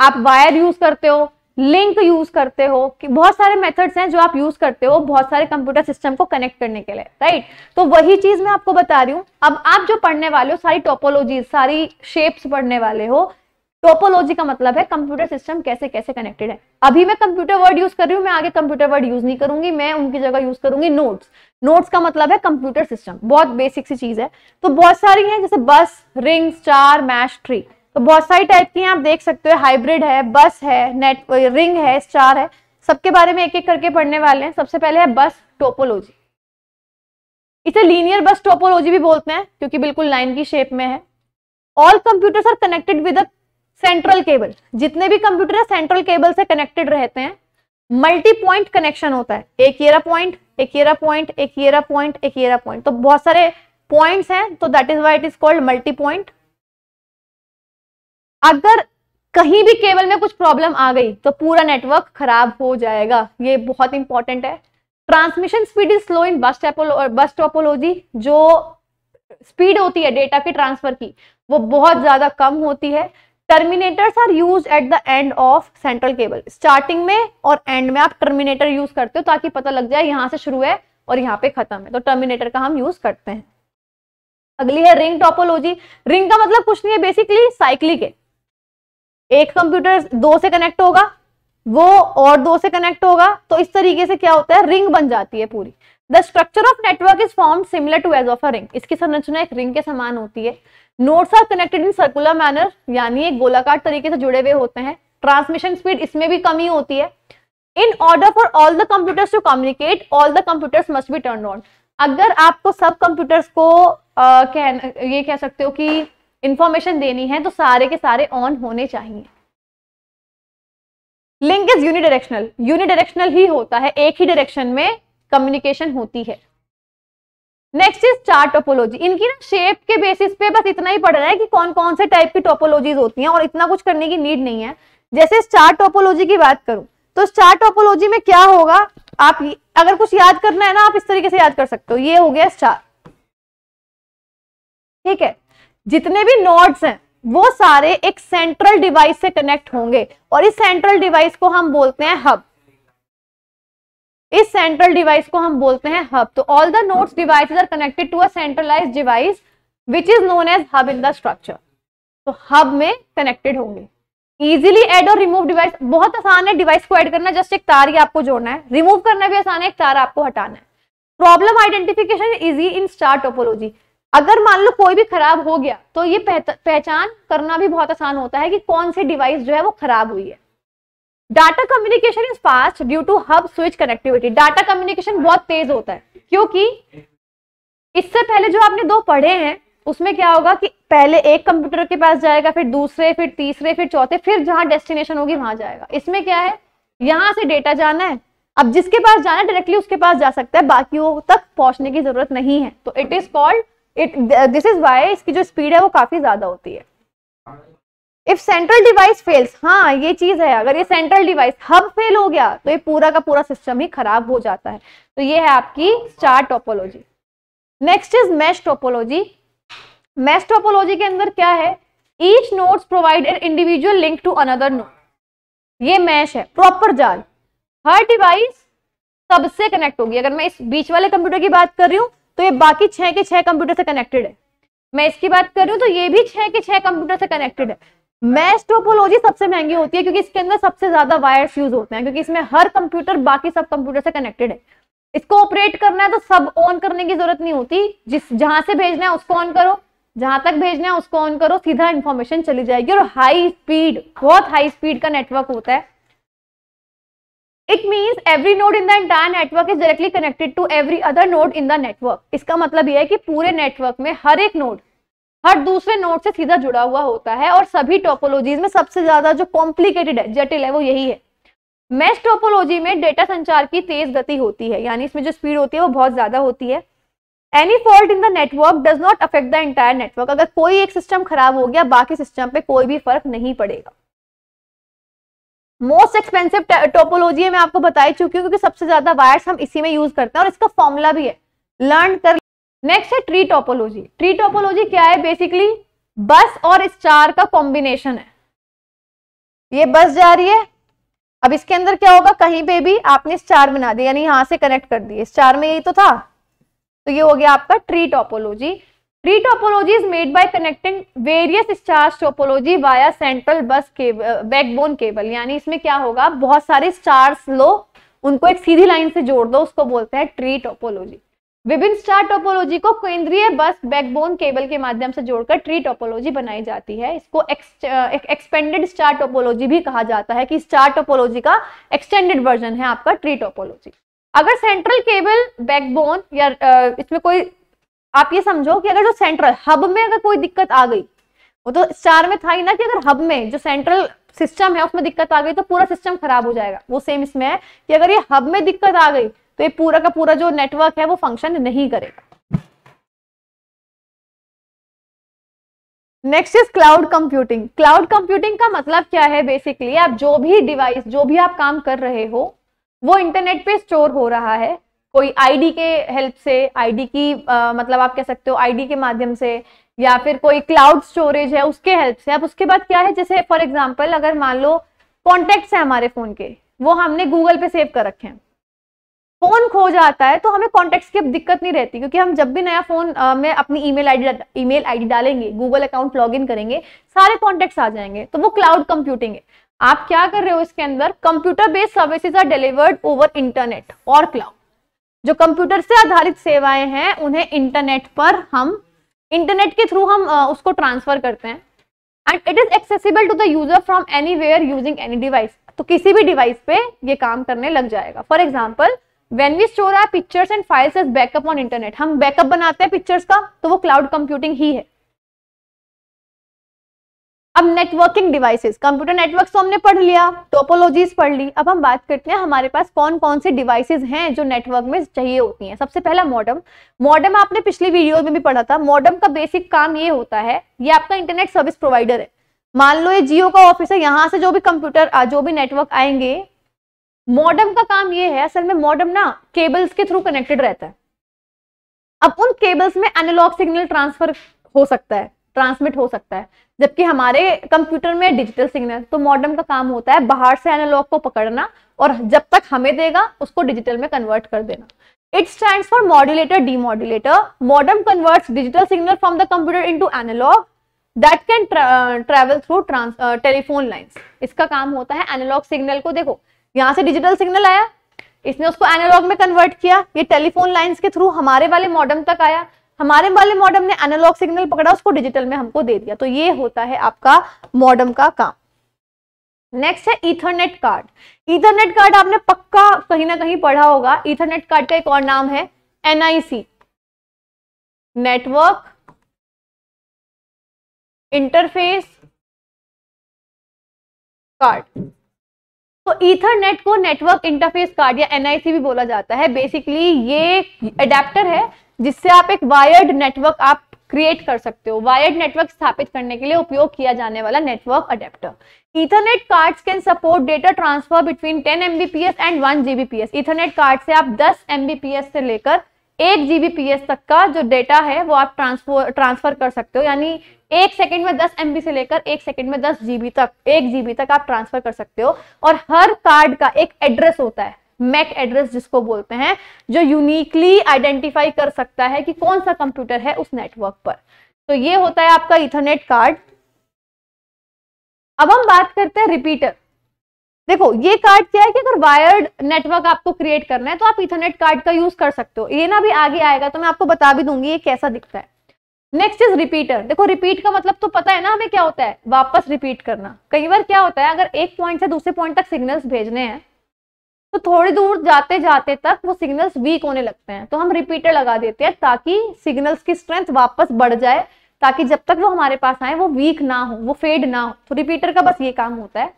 आप वायर यूज करते हो, लिंक यूज करते हो, कि बहुत सारे मेथड्स हैं जो आप यूज करते हो बहुत सारे कंप्यूटर सिस्टम को कनेक्ट करने के लिए, राइट। तो वही चीज मैं आपको बता रही हूँ। अब आप जो पढ़ने वाले हो सारी टोपोलॉजी, सारी शेप्स पढ़ने वाले हो। टोपोलॉजी का मतलब है कंप्यूटर सिस्टम कैसे कैसे कनेक्टेड है। अभी मैं कंप्यूटर वर्ड यूज कर रही हूँ, मैं आगे कंप्यूटर वर्ड यूज नहीं करूंगी, मैं उनकी जगह यूज करूंगी नोड्स। नोड्स का मतलब है कंप्यूटर सिस्टम, बहुत बेसिक सी चीज है। तो बहुत सारी हैं, जैसे बस, रिंग, स्टार, मैश, ट्री, तो बहुत सारी टाइप की हैं, आप देख सकते हो। हाइब्रिड है, बस है, नेट रिंग है, स्टार है, सबके बारे में एक एक करके पढ़ने वाले हैं। सबसे पहले है बस टोपोलॉजी। इसे लीनियर बस टोपोलॉजी भी बोलते हैं क्योंकि बिल्कुल लाइन की शेप में है। All computers are connected with a central cable, जितने भी कंप्यूटर है सेंट्रल केबल से कनेक्टेड रहते हैं। मल्टी पॉइंट कनेक्शन होता है, एक येरा पॉइंट, एक येरा पॉइंट, एक येरा पॉइंट, एक येरा पॉइंट, तो बहुत सारे पॉइंट्स हैं, तो that is why it is called multi point. अगर कहीं भी केबल में कुछ प्रॉब्लम आ गई तो पूरा नेटवर्क खराब हो जाएगा, ये बहुत इंपॉर्टेंट है। Transmission speed is slow in bus topology. जो स्पीड होती है डेटा के ट्रांसफर की वो बहुत ज्यादा कम होती है। Terminators are use at the end of central cable. Starting में और एंड में आप टर्मिनेटर यूज करते हो ताकि पता लग जाए यहाँ से शुरू है और यहाँ पे खत्म है, तो टर्मिनेटर का हम यूज करते हैं। अगली है रिंग टोपोलॉजी। रिंग का मतलब कुछ नहीं है, बेसिकली साइक्लिक है। एक कंप्यूटर दो से कनेक्ट होगा, वो और दो से कनेक्ट होगा, तो इस तरीके से क्या होता है, रिंग बन जाती है पूरी। The structure of network is formed similar to as of a ring. इसकी संरचना एक रिंग के समान होती है। Nodes are connected in circular manner, यानी एक गोलाकार तरीके से जुड़े हुए होते हैं। ट्रांसमिशन स्पीड इसमें भी कमी होती है। In order for all the computers to communicate all the computers must be turn on. अगर आपको सब कंप्यूटर्स को ये कह सकते हो कि इंफॉर्मेशन देनी है तो सारे के सारे ऑन होने चाहिए। लिंक इज यूनिडायरेक्शनल, यूनिडायरेक्शनल ही होता है, एक ही डायरेक्शन में कम्युनिकेशन होती है। Next is star topology. इनकी ना शेप के बेसिस पे बस इतना ही पढ़ रहा है कि कौन कौन से टाइप की टोपोलॉजीज होती हैं और इतना कुछ करने की नीड नहीं है। जैसे स्टार टोपोलॉजी की बात करूं तो स्टार टोपोलॉजी में क्या होगा, आप अगर कुछ याद करना है ना आप इस तरीके से याद कर सकते हो। ये हो गया स्टार, ठीक है। जितने भी नोड्स हैं वो सारे एक सेंट्रल डिवाइस से कनेक्ट होंगे और इस सेंट्रल डिवाइस को हम बोलते हैं हब। इस सेंट्रल डिवाइस को हम बोलते हैं हब। तो all the nodes devices are connected to a centralised device which is known as hub in the structure. तो हब में कनेक्टेड होंगे। इजीली ऐड और रिमूव डिवाइस बहुत आसान है। डिवाइस को ऐड करना जस्ट एक तार ही आपको जोड़ना है, रिमूव करना भी आसान है, एक तार आपको हटाना है। Problem identification easy in star topology. अगर मान लो कोई भी खराब हो गया तो ये पहचान करना भी बहुत आसान होता है कि कौन सी डिवाइस जो है वो खराब हुई है। Data communication is fast due to hub switch connectivity. Data communication बहुत तेज होता है क्योंकि इससे पहले जो आपने दो पढ़े हैं उसमें क्या होगा कि पहले एक कंप्यूटर के पास जाएगा, फिर दूसरे, फिर तीसरे, फिर चौथे, फिर जहां डेस्टिनेशन होगी वहां जाएगा। इसमें क्या है, यहाँ से डेटा जाना है, अब जिसके पास जाना है डायरेक्टली उसके पास जा सकता है, बाकियों तक पहुंचने की जरूरत नहीं है। तो it is called this is why इसकी जो स्पीड है वो काफी ज्यादा होती है। इफ सेंट्रल डिवाइस फेल्स, हाँ ये चीज है, अगर ये सेंट्रल डिवाइस हब फेल हो गया तो ये पूरा का पूरा सिस्टम ही खराब हो जाता है। तो ये है आपकी star topology. Next is mesh topology. Mesh topology के अंदर क्या है, each nodes provide an individual link to another node. ये मैश है, प्रॉपर जाल। हर डिवाइस सबसे कनेक्ट होगी। अगर मैं इस बीच वाले कंप्यूटर की बात कर रही हूँ तो ये बाकी 6 के 6 कंप्यूटर से कनेक्टेड है। मैं इसकी बात कर रही हूँ तो ये भी 6 के 6 कंप्यूटर से कनेक्टेड है। मैश टोपोलॉजी सबसे महंगी होती है क्योंकि इसके अंदर सबसे ज्यादा वायर्स यूज होते हैं, क्योंकि इसमें हर कंप्यूटर बाकी सब कंप्यूटर से कनेक्टेड है। इसको ऑपरेट करना है तो सब ऑन करने की जरूरत नहीं होती, जहां से भेजना है उसको ऑन करो, जहां तक भेजना है उसको ऑन करो, सीधा इंफॉर्मेशन चली जाएगी। और हाई स्पीड, बहुत हाई स्पीड का नेटवर्क होता है। It means every node in the entire network is directly connected to every other node in the network. इसका मतलब यह है कि पूरे नेटवर्क में हर एक नोड हर दूसरे नोड से सीधा जुड़ा हुआ होता है। और सभी टोपोलॉजीज में सबसे ज्यादा जो कॉम्प्लिकेटेड है, जटिल है, वो यही है। मैश टोपोलॉजी में डेटा संचार की तेज गति होती है, यानी इसमें जो स्पीड होती है वो बहुत ज्यादा होती है। Any fault in the network does not affect the entire network. अगर कोई एक सिस्टम खराब हो गया बाकी सिस्टम पे कोई भी फर्क नहीं पड़ेगा। मोस्ट एक्सपेंसिव टोपोलॉजी मैं आपको बता ही चुकी हूँ क्योंकि सबसे ज्यादा वायर्स हम इसी में यूज करते हैं और इसका फॉर्मूला भी है, लर्न कर। नेक्स्ट है ट्री टोपोलॉजी। ट्री टोपोलॉजी क्या है? बेसिकली बस और स्टार का कॉम्बिनेशन है। ये बस जा रही है, अब इसके अंदर क्या होगा, कहीं पे भी आपने स्टार बना दिया, यानी यहां से कनेक्ट कर दिए, स्टार में यही तो था, तो ये हो गया आपका tree topology. Tree topology is made by connecting various stars topology via central bus cable, backbone cable. यानी इसमें क्या होगा, बहुत सारे स्टार्स लो, उनको एक सीधी लाइन से जोड़ दो, उसको बोलते हैं ट्री टोपोलॉजी। विभिन्न स्टार टोपोलॉजी को केंद्रीय बस बैकबोन केबल के माध्यम से जोड़कर ट्री टोपोलॉजी बनाई जाती है। इसको एक्सपेंडेड स्टार टोपोलॉजी भी कहा जाता है, कि स्टार टोपोलॉजी का एक्सटेंडेड वर्जन है आपका ट्री टोपोलॉजी। अगर सेंट्रल केबल बैकबोन या इसमें कोई, आप ये समझो कि अगर जो सेंट्रल हब में अगर कोई दिक्कत आ गई, वो तो स्टार में था ही ना, कि अगर हब में जो सेंट्रल सिस्टम है उसमें दिक्कत आ गई तो पूरा सिस्टम खराब हो जाएगा। वो सेम इसमें है कि अगर ये हब में दिक्कत आ गई तो ये पूरा का पूरा जो नेटवर्क है वो फंक्शन नहीं करेगा। Next is cloud computing. Cloud computing का मतलब क्या है? बेसिकली आप जो भी डिवाइस, जो भी आप काम कर रहे हो वो इंटरनेट पे स्टोर हो रहा है, कोई आईडी के हेल्प से, आईडी की मतलब आप कह सकते हो आईडी के माध्यम से, या फिर कोई क्लाउड स्टोरेज है उसके हेल्प से। अब उसके बाद क्या है, जैसे फॉर एग्जाम्पल अगर मान लो कॉन्टेक्ट्स है हमारे फोन के, वो हमने गूगल पे सेव कर रखे हैं, फोन खो जाता है तो हमें कॉन्टेक्ट्स की दिक्कत नहीं रहती, क्योंकि हम जब भी नया फोन में अपनी ईमेल आईडी डालेंगे, गूगल अकाउंट लॉगिन करेंगे, सारे कॉन्टेक्ट्स आ जाएंगे। तो वो क्लाउड कंप्यूटिंग है। आप क्या कर रहे हो, इसके अंदर computer based services are delivered over internet और क्लाउड। जो कंप्यूटर से आधारित सेवाएं हैं उन्हें इंटरनेट पर हम, इंटरनेट के थ्रू हम उसको ट्रांसफर करते हैं। And it is accessible to the user from anywhere using any device. तो किसी भी डिवाइस पे ये काम करने लग जाएगा। For example When we store our pictures and files as backup on internet, हम बैकअप बनाते हैं पिक्चर्स का, तो वो क्लाउड कंप्यूटिंग ही है। अब नेटवर्किंग डिवाइसेस, कंप्यूटर नेटवर्क तो हमने पढ़ लिया, टोपोलॉजीज पढ़ ली। अब हम बात करते हैं हमारे पास कौन कौन सी डिवाइसेस हैं जो नेटवर्क में चाहिए होती हैं। सबसे पहला मॉडम। मॉडम आपने पिछली वीडियो में भी पढ़ा था। मॉडम का बेसिक काम ये होता है, ये आपका इंटरनेट सर्विस प्रोवाइडर है। मान लो ये जियो का ऑफिस है, यहाँ से जो भी कंप्यूटर, जो भी नेटवर्क आएंगे, मॉडम का काम ये है। असल में मॉडम ना केबल्स के थ्रू कनेक्टेड रहता है। अब उन केबल्स में एनालॉग सिग्नल ट्रांसफर हो सकता है, ट्रांसमिट हो सकता है, जबकि हमारे कंप्यूटर में डिजिटल सिग्नल। तो मॉडम का काम होता है बाहर से एनालॉग को पकड़ना और जब तक हमें देगा उसको डिजिटल में कन्वर्ट कर देना। It stands for modulator, demodulator. मॉडम converts digital signal from the computer into analogue that can travel through telephone lines. इसका काम होता है एनालॉग सिग्नल को, देखो यहाँ से डिजिटल सिग्नल आया, इसने उसको एनालॉग में कन्वर्ट किया, ये टेलीफोन लाइंस के थ्रू हमारे वाले मॉडम तक आया, हमारे वाले मॉडम ने एनालॉग सिग्नल पकड़ा, उसको डिजिटल में हमको दे दिया। तो ये होता है आपका मॉडम का काम। नेक्स्ट है ईथरनेट कार्ड। ईथरनेट कार्ड आपने पक्का कहीं ना कहीं पढ़ा होगा। ईथरनेट कार्ड का एक और नाम है NIC, नेटवर्क इंटरफेस कार्ड। तो ईथरनेट को नेटवर्क इंटरफेस कार्ड या NIC भी बोला जाता है। बेसिकली ये एडेप्टर है जिससे आप एक वायर्ड नेटवर्क आप क्रिएट कर सकते हो। वायर्ड नेटवर्क स्थापित करने के लिए उपयोग किया जाने वाला network adapter. Ethernet cards can support data transfer between 10 Mbps and 1 Gbps। Ethernet card से आप 10 Mbps से लेकर 1 Gbps तक का जो डेटा है वो आप ट्रांसफर कर सकते हो। यानी एक सेकंड में 10 एमबी से लेकर एक सेकंड में 10 जीबी तक, 1 जीबी तक आप ट्रांसफर कर सकते हो। और हर कार्ड का एक एड्रेस होता है, मैक एड्रेस जिसको बोलते हैं, जो यूनिकली आइडेंटिफाई कर सकता है कि कौन सा कंप्यूटर है उस नेटवर्क पर। तो ये होता है आपका इथरनेट कार्ड। अब हम बात करते हैं रिपीटर। देखो ये कार्ड क्या है कि अगर वायर्ड नेटवर्क आपको क्रिएट करना है तो आप इथरनेट कार्ड का यूज कर सकते हो। ये ना भी आगे आएगा तो मैं आपको बता भी दूंगी ये कैसा दिखता है। Next is repeater. देखो रिपीट का मतलब तो पता है ना हमें क्या होता है, वापस रिपीट करना। कई बार क्या होता है अगर एक पॉइंट से दूसरे पॉइंट तक सिग्नल्स भेजने हैं तो थोड़ी दूर जाते जाते तक वो सिग्नल्स वीक होने लगते हैं, तो हम रिपीटर लगा देते हैं ताकि सिग्नल्स की स्ट्रेंथ वापस बढ़ जाए, ताकि जब तक वो हमारे पास आए वो वीक ना हो, वो फेड ना हो। तो रिपीटर का बस ये काम होता है।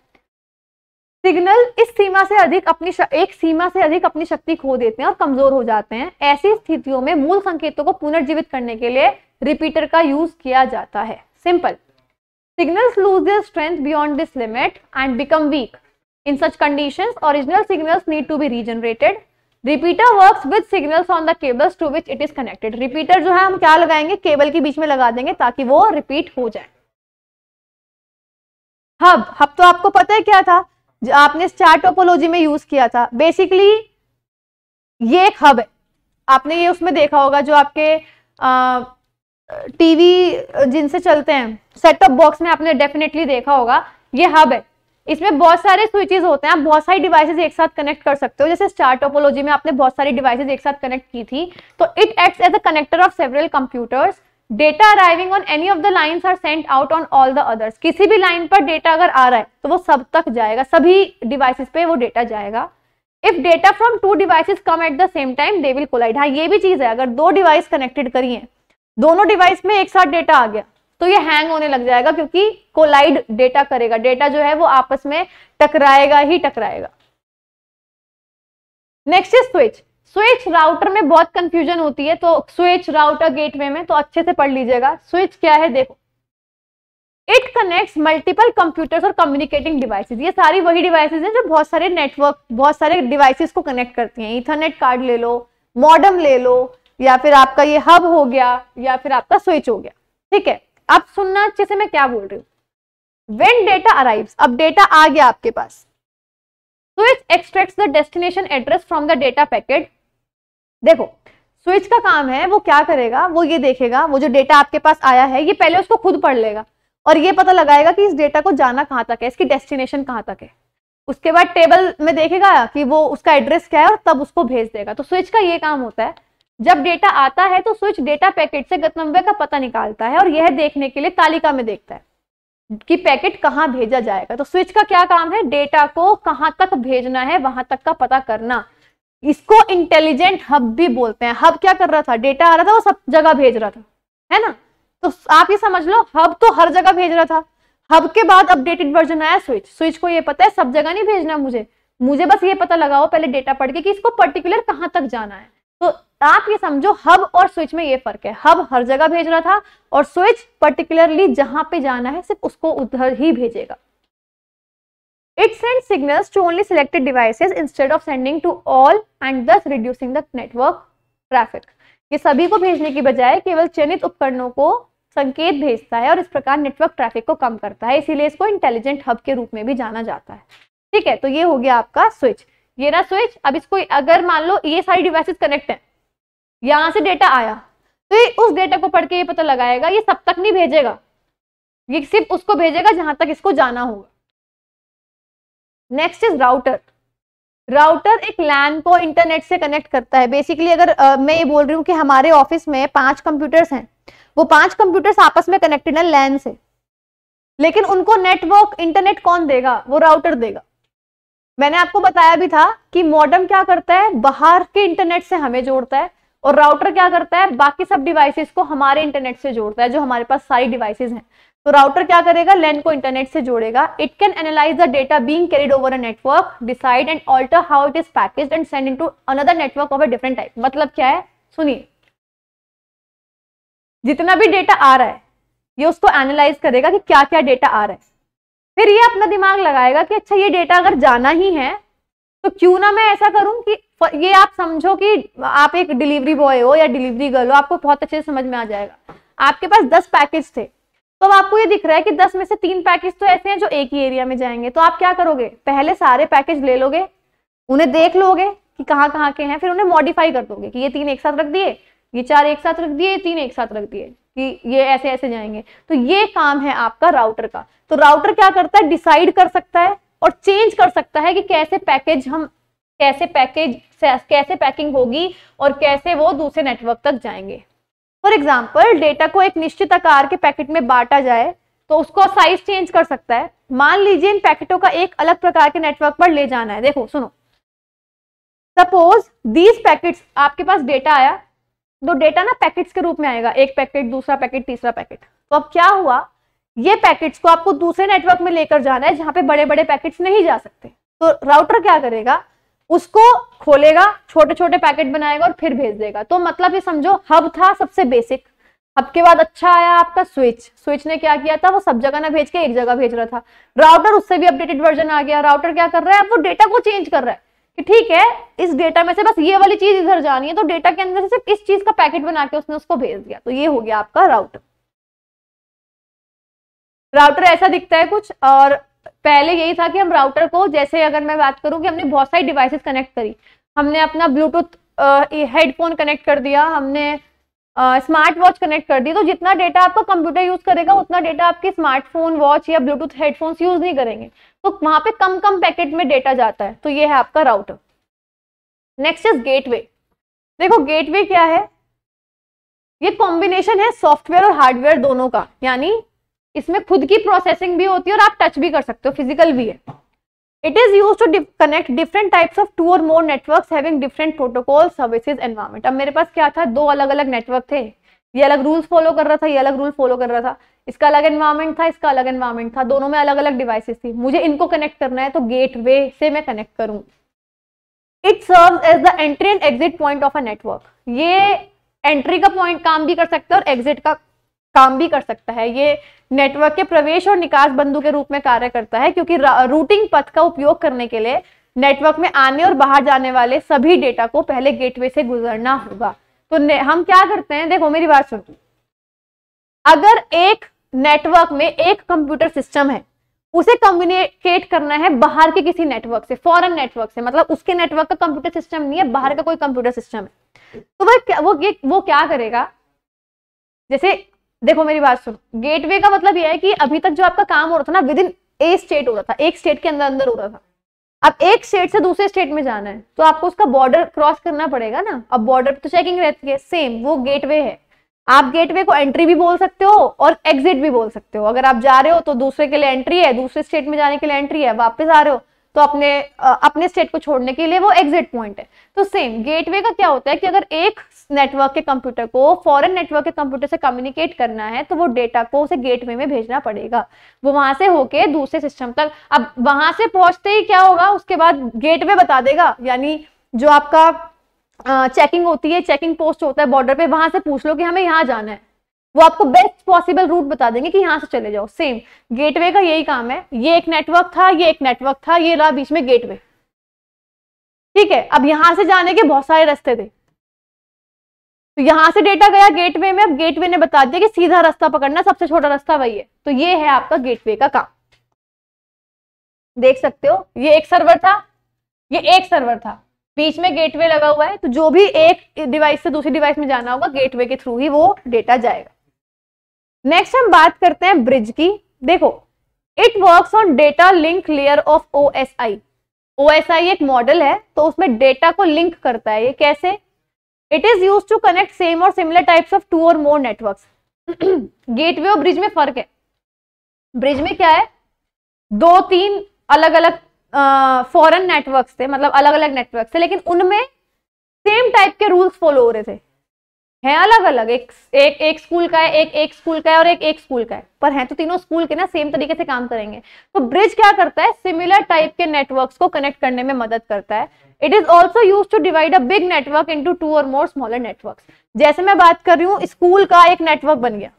सिग्नल इस सीमा से अधिक अपनी एक सीमा से अधिक अपनी शक्ति खो देते हैं और कमजोर हो जाते हैं। ऐसी स्थितियों में मूल संकेतों को पुनर्जीवित करने के लिए रिपीटर का यूज किया जाता है। Simple, signals lose their strength beyond this limit and become weak. In such conditions original signals need to be regenerated. Repeater works with signals on the cables to which it is connected. Repeater जो है हम क्या लगाएंगे, cable के बीच में लगा देंगे ताकि वो रिपीट हो जाए। हब तो आपको पता है क्या था, जो आपने स्टार टोपोलॉजी में यूज किया था। बेसिकली ये एक हब है, आपने ये उसमें देखा होगा जो आपके टीवी जिनसे चलते हैं सेट टॉप बॉक्स में आपने डेफिनेटली देखा होगा। ये हब है, इसमें बहुत सारे स्विचेस होते हैं, आप बहुत सारी डिवाइसेस एक साथ कनेक्ट कर सकते हो। जैसे स्टार टोपोलॉजी में आपने बहुत सारी डिवाइसेस एक साथ कनेक्ट की थी, तो it acts as a connector of several computers. Data arriving on any of the lines are sent out on all the others. किसी भी लाइन पर डेटा अगर आ रहा है तो वो सब तक जाएगा, सभी डिवाइसेस पे वो डेटा जाएगा। If data from two devices come at the same time they will collide. हाँ ये भी चीज है, अगर दो डिवाइस कनेक्टेड करिए, दोनों डिवाइस में एक साथ डेटा आ गया तो ये हैंग होने लग जाएगा, क्योंकि कोलाइड डेटा करेगा। डेटा जो है वो आपस में टकराएगा ही टकराएगा। Next is switch. Switch router में बहुत कंफ्यूजन होती है, तो स्विच राउटर गेटवे में तो अच्छे से पढ़ लीजिएगा। स्विच क्या है, देखो इट कनेक्ट्स मल्टीपल कंप्यूटर्स और कम्युनिकेटिंग डिवाइसेस। ये सारी वही डिवाइसेस हैं जो बहुत सारे नेटवर्क, बहुत सारे डिवाइसेस को कनेक्ट करती हैं। इथरनेट कार्ड ले लो, मॉडम ले लो, या फिर आपका ये हब हो गया, या फिर आपका स्विच हो गया। ठीक है, आप सुनना अच्छे से मैं क्या बोल रही हूँ। व्हेन डेटा अराइव्स, अब डेटा आ गया आपके पास, switch extracts the destination address from the data packet. देखो स्विच का काम है, वो क्या करेगा, वो ये देखेगा वो जो डेटा आपके पास आया है ये पहले उसको खुद पढ़ लेगा और ये पता लगाएगा कि इस डेटा को जाना कहाँ तक है, इसकी डेस्टिनेशन कहाँ तक है। उसके बाद टेबल में देखेगा कि वो उसका एड्रेस क्या है और तब उसको भेज देगा। तो स्विच का ये काम होता है। जब डेटा आता है तो स्विच डेटा पैकेट से गंतव्य का पता निकालता है और यह देखने के लिए तालिका में देखता है कि पैकेट कहाँ भेजा जाएगा। तो स्विच का क्या काम है, डेटा को कहाँ तक भेजना है वहां तक का पता करना। इसको इंटेलिजेंट हब भी बोलते हैं। हब क्या कर रहा था, डेटा आ रहा था वो सब जगह भेज रहा था, है ना। तो आप ये समझ लो हब तो हर जगह भेज रहा था। हब के बाद अपडेटेड वर्जन आया स्विच। स्विच को ये पता है सब जगह नहीं भेजना, मुझे बस ये पता लगाओ पहले डेटा पढ़ के कि इसको पर्टिकुलर कहाँ तक जाना है। तो आप ये समझो हब और स्विच में ये फर्क है। हब हर जगह भेज रहा था और स्विच पर्टिकुलरली जहां पे जाना है सिर्फ उसको उधर ही भेजेगा। It send signals to only selected devices instead of sending to all and thus reducing the network traffic. ये सभी को भेजने की बजाय केवल चयनित उपकरणों को संकेत भेजता है और इस प्रकार नेटवर्क ट्रैफिक को कम करता है। इसीलिए इसको इंटेलिजेंट हब के रूप में भी जाना जाता है। ठीक है, तो ये हो गया आपका स्विच। ये ना स्विच, अब इसको अगर मान लो ये सारी डिवाइसेस कनेक्ट है, यहाँ से डेटा आया तो ये उस डेटा को पढ़ के ये पता लगाएगा ये सब तक नहीं भेजेगा, ये सिर्फ उसको भेजेगा जहां तक इसको जाना होगा। Next is router. राउटर एक लैन को इंटरनेट से कनेक्ट करता है। बेसिकली अगर मैं ये बोल रही हूँ कि हमारे ऑफिस में 5 कंप्यूटर्स हैं, वो 5 कंप्यूटर्स आपस में कनेक्टेड है लैन से, लेकिन उनको नेटवर्क इंटरनेट कौन देगा, वो राउटर देगा। मैंने आपको बताया भी था कि मॉडम क्या करता है, बाहर के इंटरनेट से हमें जोड़ता है, और राउटर क्या करता है बाकी सब डिवाइसेस को हमारे इंटरनेट से जोड़ता है, जो हमारे पास सारी डिवाइसेस हैं। तो राउटर क्या करेगा, लैन को इंटरनेट से जोड़ेगा। It can analyse the data being carried over a network, decide and alter how it is packaged and send into another network of a different type. मतलब क्या है, सुनिए, जितना भी डेटा आ रहा है ये उसको एनालाइज करेगा कि क्या क्या डेटा आ रहा है। फिर ये अपना दिमाग लगाएगा कि अच्छा ये डेटा अगर जाना ही है तो क्यों ना मैं ऐसा करूं कि ये, आप समझो कि आप एक डिलीवरी बॉय हो या डिलीवरी गर्ल हो, आपको बहुत अच्छे से समझ में आ जाएगा। आपके पास 10 पैकेज थे, तो अब आपको ये दिख रहा है कि 10 में से 3 पैकेज तो ऐसे हैं जो एक ही एरिया में जाएंगे। तो आप क्या करोगे, पहले सारे पैकेज ले लोगे, उन्हें देख लोगे कि कहाँ कहाँ के हैं, फिर उन्हें मॉडिफाई कर दोगे कि ये 3 एक साथ रख दिए, ये 4 एक साथ रख दिए, 3 एक साथ रख दिए, कि ये ऐसे ऐसे जाएंगे। तो ये काम है आपका राउटर का। तो राउटर क्या करता है, डिसाइड कर सकता है और चेंज कर सकता है कि कैसे पैकिंग होगी और कैसे वो दूसरे नेटवर्क तक जाएंगे। फॉर एग्जाम्पल, डेटा को एक निश्चित आकार के पैकेट में बांटा जाए तो उसको साइज चेंज कर सकता है। मान लीजिए इन पैकेटों का एक अलग प्रकार के नेटवर्क पर ले जाना है। देखो सुनो, सपोज दीज पैकेट्स, आपके पास डेटा आया तो डेटा ना पैकेट्स के रूप में आएगा, एक पैकेट, दूसरा पैकेट, तीसरा पैकेट। तो अब क्या हुआ, ये पैकेट्स को आपको दूसरे नेटवर्क में लेकर जाना है जहां पे बड़े बड़े पैकेट्स नहीं जा सकते। तो राउटर क्या करेगा, उसको खोलेगा, छोटे छोटे पैकेट बनाएगा और फिर भेज देगा। तो मतलब ये समझो हब था सबसे बेसिक, हब के बाद अच्छा आया आपका स्विच। स्विच ने क्या किया था, वो सब जगह ना भेज के एक जगह भेज रहा था। राउटर उससे भी अपडेटेड वर्जन आ गया। राउटर क्या कर रहा है, अब वो डेटा को चेंज कर रहा है कि ठीक है, इस डेटा में से बस ये वाली चीज इधर जानी है, तो डेटा के अंदर से सिर्फ इस चीज का पैकेट बना के उसने उसको भेज दिया। तो ये हो गया आपका राउटर। राउटर ऐसा दिखता है कुछ। और पहले यही था कि हम राउटर को, जैसे अगर मैं बात करूं कि हमने बहुत सारी डिवाइसेस कनेक्ट करी, हमने अपना ब्लूटूथ हेडफोन कनेक्ट कर दिया, हमने स्मार्ट वॉच कनेक्ट कर दी। तो जितना डेटा आपका कंप्यूटर यूज करेगा उतना डेटा आपके स्मार्टफोन, वॉच या ब्लूटूथ हेडफोन्स यूज नहीं करेंगे। तो वहां पे कम कम पैकेट में डेटा जाता है। तो ये है आपका राउटर। Next is गेटवे। देखो गेटवे क्या है, ये कॉम्बिनेशन है सॉफ्टवेयर और हार्डवेयर दोनों का, यानी इसमें खुद की प्रोसेसिंग भी होती है और आप टच भी कर सकते हो, फिजिकल भी है। It is used to connect different types of 2 or more networks having different protocol, services, environment. अब मेरे पास क्या था, 2 अलग अलग नेटवर्क थे, ये अलग रूल्स फॉलो कर रहा था, ये अलग रूल फॉलो कर रहा था, इसका अलग एनवायरमेंट था, इसका अलग एनवायरमेंट था, दोनों में अलग अलग डिवाइसेस थी, मुझे इनको कनेक्ट करना है तो गेटवे से मैं कनेक्ट करूंगी। It serves as the entry and exit point of a network. ये एंट्री का पॉइंट काम भी कर सकता है और एग्जिट का काम भी कर सकता है। ये नेटवर्क के प्रवेश और निकास बंधु के रूप में कार्य करता है, क्योंकि रूटिंग पथ का उपयोग करने के लिए नेटवर्क में आने और बाहर जाने वाले सभी डेटा को पहले गेटवे से गुजरना होगा। तो हम क्या करते हैं, देखो मेरी बात सुनो, अगर एक नेटवर्क में एक कंप्यूटर सिस्टम है, उसे कम्युनिकेट करना है बाहर के किसी नेटवर्क से, फॉरेन नेटवर्क से, मतलब उसके नेटवर्क का कंप्यूटर सिस्टम नहीं है, बाहर का कोई कंप्यूटर सिस्टम है, तो वो क्या करेगा, जैसे देखो मेरी बात सुनो, गेटवे का मतलब यह है कि अभी तक जो आपका काम हो रहा था ना विद इन ए स्टेट हो रहा था, एक स्टेट के अंदर अंदर हो रहा था, अब एक स्टेट से दूसरे स्टेट में जाना है तो आपको उसका बॉर्डर क्रॉस करना पड़ेगा ना, अब बॉर्डर पे तो चेकिंग रहती है, सेम वो गेटवे है। आप गेटवे को एंट्री भी बोल सकते हो और एग्जिट भी बोल सकते हो। अगर आप जा रहे हो तो दूसरे के लिए एंट्री है, दूसरे स्टेट में जाने के लिए एंट्री है, वापस आ रहे हो तो अपने स्टेट को छोड़ने के लिए वो एग्जिट पॉइंट है। तो सेम गेटवे का क्या होता है कि अगर एक नेटवर्क के कंप्यूटर को फॉरेन नेटवर्क के कंप्यूटर से कम्युनिकेट करना है तो वो डेटा को उसे गेटवे में भेजना पड़ेगा, वो वहां से होके दूसरे सिस्टम तक। अब वहां से पहुंचते ही क्या होगा, उसके बाद गेटवे बता देगा, यानी जो आपका चेकिंग होती है, चेकिंग पोस्ट होता है बॉर्डर पे, वहां से पूछ लो कि हमें यहाँ जाना है, वो आपको बेस्ट पॉसिबल रूट बता देंगे कि यहाँ से चले जाओ। सेम गेटवे का यही काम है, ये एक नेटवर्क था, ये एक नेटवर्क था, ये रहा बीच में गेटवे, ठीक है। अब यहाँ से जाने के बहुत सारे रास्ते थे, तो यहाँ से डेटा गया गेटवे में, अब गेटवे ने बता दिया कि सीधा रास्ता पकड़ना, सबसे छोटा रास्ता वही है। तो ये है आपका गेटवे का काम। देख सकते हो ये एक सर्वर था, ये एक सर्वर था, बीच में गेटवे लगा हुआ है, तो जो भी एक डिवाइस से दूसरी डिवाइस में जाना होगा गेटवे के थ्रू ही वो डेटा जाएगा। नेक्स्ट हम बात करते हैं ब्रिज की। देखो it works on data link layer of OSI. OSI एक मॉडल है, तो उसमें डेटा को लिंक करता है। ये कैसे? It is used to connect same or similar types of 2 or more networks. गेटवे और ब्रिज में फर्क है, ब्रिज में क्या है, 2-3 अलग अलग फॉरेन नेटवर्क्स थे, मतलब अलग अलग नेटवर्क थे, लेकिन उनमें सेम टाइप के रूल्स फॉलो हो रहे थे, हैं अलग अलग, एक स्कूल का है, एक स्कूल का है और एक स्कूल का है, पर हैं तो तीनों स्कूल के ना, सेम तरीके से काम करेंगे। तो ब्रिज क्या करता है, सिमिलर टाइप के नेटवर्क्स को कनेक्ट करने में मदद करता है। It is also use to divide a big network into 2 or more smaller networks. जैसे मैं बात कर रही हूँ, स्कूल का एक नेटवर्क बन गया,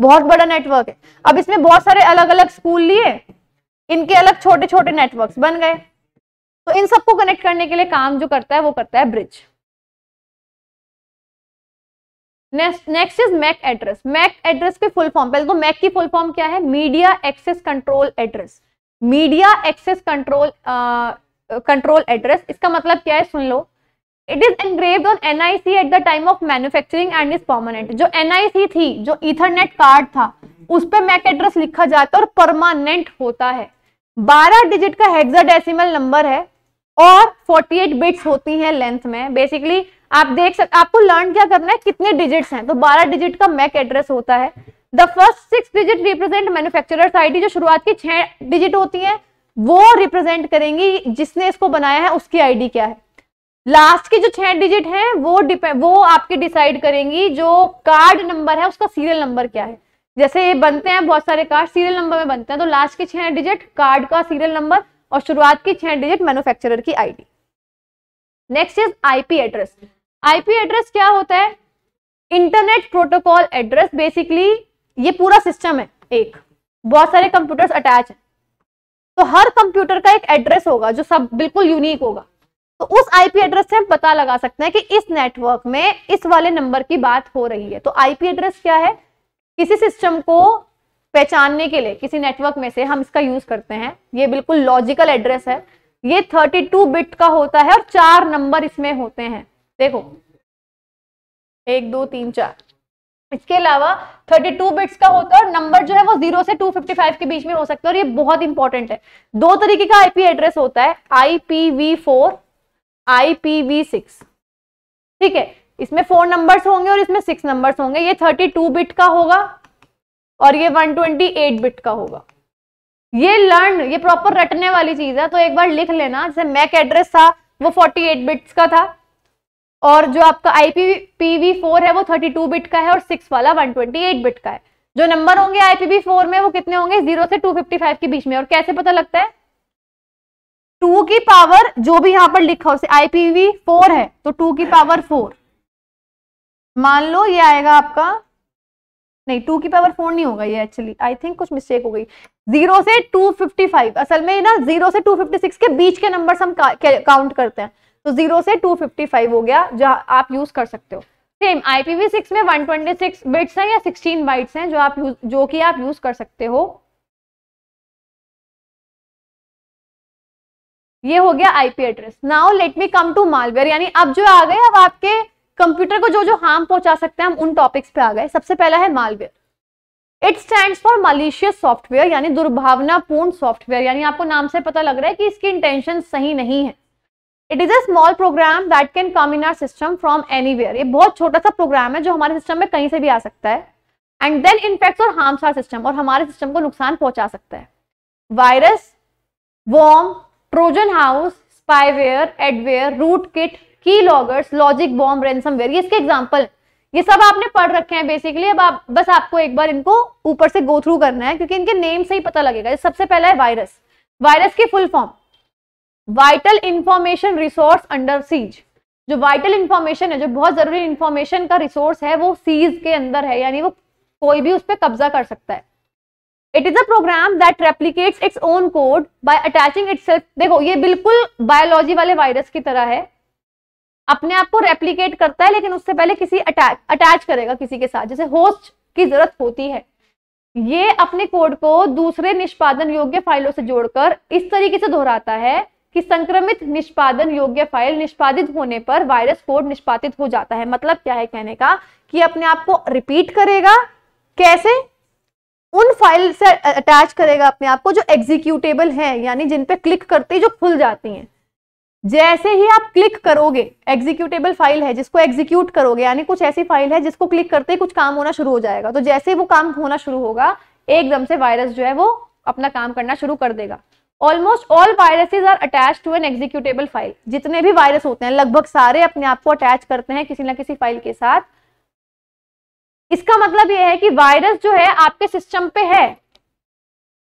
बहुत बड़ा नेटवर्क है, अब इसमें बहुत सारे अलग अलग स्कूल लिए, इनके अलग छोटे छोटे नेटवर्क बन गए, तो इन सबको कनेक्ट करने के लिए काम जो करता है वो करता है bridge. Next is MAC address. MAC address के फुल फॉर्म, पहले तो मैक की फुल फॉर्म क्या है, media access control address. Media access control address, इसका मतलब क्या है सुन लो, it is engraved on NIC at the time of manufacturing and is permanent. जो NIC थी, जो इथरनेट कार्ड था, उस पर मैक एड्रेस लिखा जाता है और परमानेंट होता है। 12 डिजिट का हेक्साडेसिमल नंबर है और 48 बिट्स होती हैं लेंथ में। बेसिकली आप देख सकते, आपको लर्न क्या करना है कितने डिजिट्स हैं, तो 12 डिजिट का मैक एड्रेस होता है। The first 6 digit represent manufacturers ID, जो शुरुआत की 6 डिजिट होती हैं वो रिप्रेजेंट करेंगी जिसने इसको बनाया है उसकी आईडी क्या है। लास्ट की जो 6 डिजिट है वो आपके डिसाइड करेंगी जो कार्ड नंबर है उसका सीरियल नंबर क्या है। जैसे बनते हैं बहुत सारे कार्ड सीरियल नंबर में बनते हैं, तो लास्ट के 6 डिजिट कार्ड का सीरियल नंबर और शुरुआत की 6 डिजिट मैन्युफैक्चरर की ID. Next is IP address. IP address क्या होता है, इंटरनेट प्रोटोकॉल एड्रेस। बेसिकली ये पूरा सिस्टम है, एक बहुत सारे कंप्यूटर्स अटैच हैं, तो हर कंप्यूटर का एक एड्रेस होगा जो सब बिल्कुल यूनिक होगा। तो उस आईपी एड्रेस से हम पता लगा सकते हैं कि इस नेटवर्क में इस वाले नंबर की बात हो रही है। तो आईपी एड्रेस क्या है, किसी सिस्टम को पहचानने के लिए किसी नेटवर्क में से हम इसका यूज करते हैं। ये बिल्कुल लॉजिकल एड्रेस है, ये 32 बिट का होता है और 4 नंबर इसमें होते हैं। देखो 1 2 3 4, इसके अलावा 32 बिट्स का होता है और नंबर जो है वो 0 से 255 के बीच में हो सकता है। और ये बहुत इंपॉर्टेंट है, 2 तरीके का आईपी एड्रेस होता है, IPv4 IPv6। ठीक है, इसमें 4 नंबर्स होंगे और इसमें 6 नंबर्स होंगे। ये 32 बिट का होगा और ये 128 बिट का होगा। ये लर्न, ये प्रॉपर रटने वाली चीज है, तो एक बार लिख लेना। जैसे मैक एड्रेस था वो 48 बिट्स का था और जो आपका IPv4 है वो 32 बिट का है और 6 वाला 128 बिट का है। जो नंबर होंगे IPv4 में वो कितने होंगे, 0 से 255 के बीच में। और कैसे पता लगता है, 2 की पावर जो भी यहाँ पर लिखा हो, IPv4 है तो 2 की पावर 4, मान लो ये आएगा आपका, नहीं 2 की पावर 4 नहीं होगा ये, एक्चुअली आई थिंक कुछ मिस्टेक हो गई, 0 से 255। असल में ना 0 से 256 के बीच के नंबर्स हम काउंट करते हैं, तो 0 से 255 हो गया जहाँ आप यूज कर सकते हो। सेम IPv6 में 126 बिट्स हैं या 16 बाइट्स हैं जो कि आप यूज कर सकते हो। ये हो गया IP address. Now let me come to मालवेयर, यानी अब जो आ गए, अब आपके कंप्यूटर को जो जो हार्म पहुंचा सकते हैं हम उन टॉपिक्स पे आ गए। सबसे पहला है मालवेयर। It stands for malicious software, यानी दुर्भावनापूर्ण सॉफ्टवेयर, यानी आपको नाम से पता लग रहा है कि इसकी इंटेंशन सही नहीं है। It is a small program that can come in our system from anywhere, ये बहुत छोटा सा प्रोग्राम है जो हमारे सिस्टम में कहीं से भी आ सकता है। एंड देन इन्फेक्ट्स और हार्म्स आवर सिस्टम, और हमारे सिस्टम को नुकसान पहुंचा सकता है। Virus, worm, ट्रोजन house, स्पाईवेयर, adware, root kit, की लॉगर्स, लॉजिक बॉम्ब, रैंसमवेयर, ये इसके एग्जाम्पल। ये सब आपने पढ़ रखे हैं बेसिकली। अब आप बस आपको एक बार इनको ऊपर से गो थ्रू करना है क्योंकि इनके नेम से ही पता लगेगा। सबसे पहला है वायरस। वायरस की full form vital information resource under seize. जो वाइटल इंफॉर्मेशन है, जो बहुत जरूरी इंफॉर्मेशन का रिसोर्स है, वो सीज के अंदर है, यानी वो कोई भी उस पर कब्जा कर सकता है। It is a program that replicates its own code by attaching itself. देखो ये बिल्कुल बायोलॉजी वाले वायरस की तरह है, अपने आप को रेप्लिकेट करता है लेकिन उससे पहले किसी अटैच करेगा किसी के साथ, जैसे होस्ट की जरूरत होती है। ये अपने कोड को दूसरे निष्पादन योग्य फाइलों से जोड़कर इस तरीके से दोहराता है कि संक्रमित निष्पादन योग्य फाइल निष्पादित होने पर वायरस कोड निष्पादित हो जाता है। मतलब क्या है कहने का कि अपने आप को रिपीट करेगा, कैसे, उन फाइल से अटैच करेगा अपने आप को जो एग्जीक्यूटेबल है, यानी जिन पे क्लिक करते ही जो खुल जाती हैं। जैसे ही आप क्लिक करोगे, एग्जीक्यूटेबल फाइल है जिसको एग्जीक्यूट करोगे, यानी कुछ ऐसी फाइल है जिसको क्लिक करते ही कुछ काम होना शुरू हो जाएगा। तो जैसे वो काम होना शुरू होगा, एकदम से वायरस जो है वो अपना काम करना शुरू कर देगा। Almost all viruses are attach to an executable file. जितने भी वायरस होते हैं लगभग सारे अपने आप को अटैच करते हैं किसी ना किसी फाइल के साथ। इसका मतलब यह है कि वायरस जो है आपके सिस्टम पे है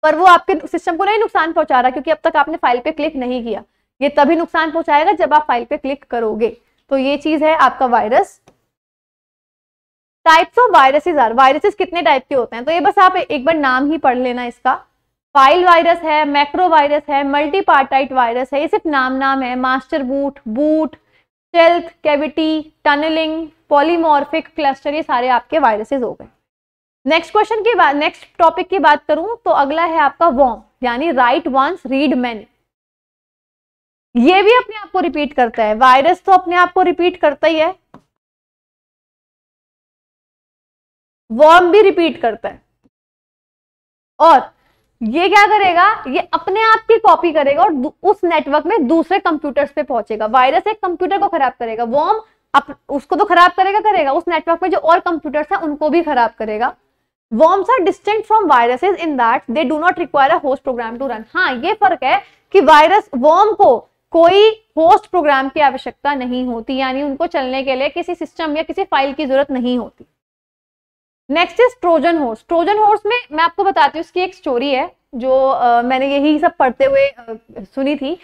पर वो आपके सिस्टम को नहीं नुकसान पहुंचा रहा क्योंकि अब तक आपने फाइल पे क्लिक नहीं किया। ये तभी नुकसान पहुंचाएगा जब आप फाइल पे क्लिक करोगे। तो ये चीज है आपका virus. Types of viruses are, viruses कितने टाइप के होते हैं तो ये बस आप एक बार नाम ही पढ़ लेना इसका। फाइल वायरस है, मैक्रो वायरस है, मल्टीपार्टाइट वायरस है, ये सिर्फ नाम है। Master boot, boot, stealth, cavity, tunnelling, polymorphic cluster, ये सारे आपके वायरसेस हो गए। नेक्स्ट क्वेश्चन की बात, नेक्स्ट टॉपिक की बात करूं तो अगला है आपका वॉर्म, यानी राइट वंस रीड मैनी। ये भी अपने आप को रिपीट करता है, वायरस तो अपने आप को रिपीट करता ही है, वॉर्म भी रिपीट करता है। और ये क्या करेगा, ये अपने आप की कॉपी करेगा और उस नेटवर्क में दूसरे कंप्यूटर्स पे पहुंचेगा। वायरस एक कंप्यूटर को खराब करेगा, वॉर्म उसको तो खराब करेगा, उस नेटवर्क में जो और कंप्यूटर्स हैं उनको भी खराब करेगा। Worms are distinct from viruses in that they do not require a host program to run. हाँ, ये फर्क है कि वायरस वॉर्म को कोई होस्ट प्रोग्राम की आवश्यकता नहीं होती, यानी उनको चलने के लिए किसी सिस्टम या किसी फाइल की जरूरत नहीं होती। Next is ट्रोजन horse. ट्रोजन horse में मैं आपको बताती हूँ, इसकी एक स्टोरी है जो मैंने यही सब पढ़ते हुए सुनी थी।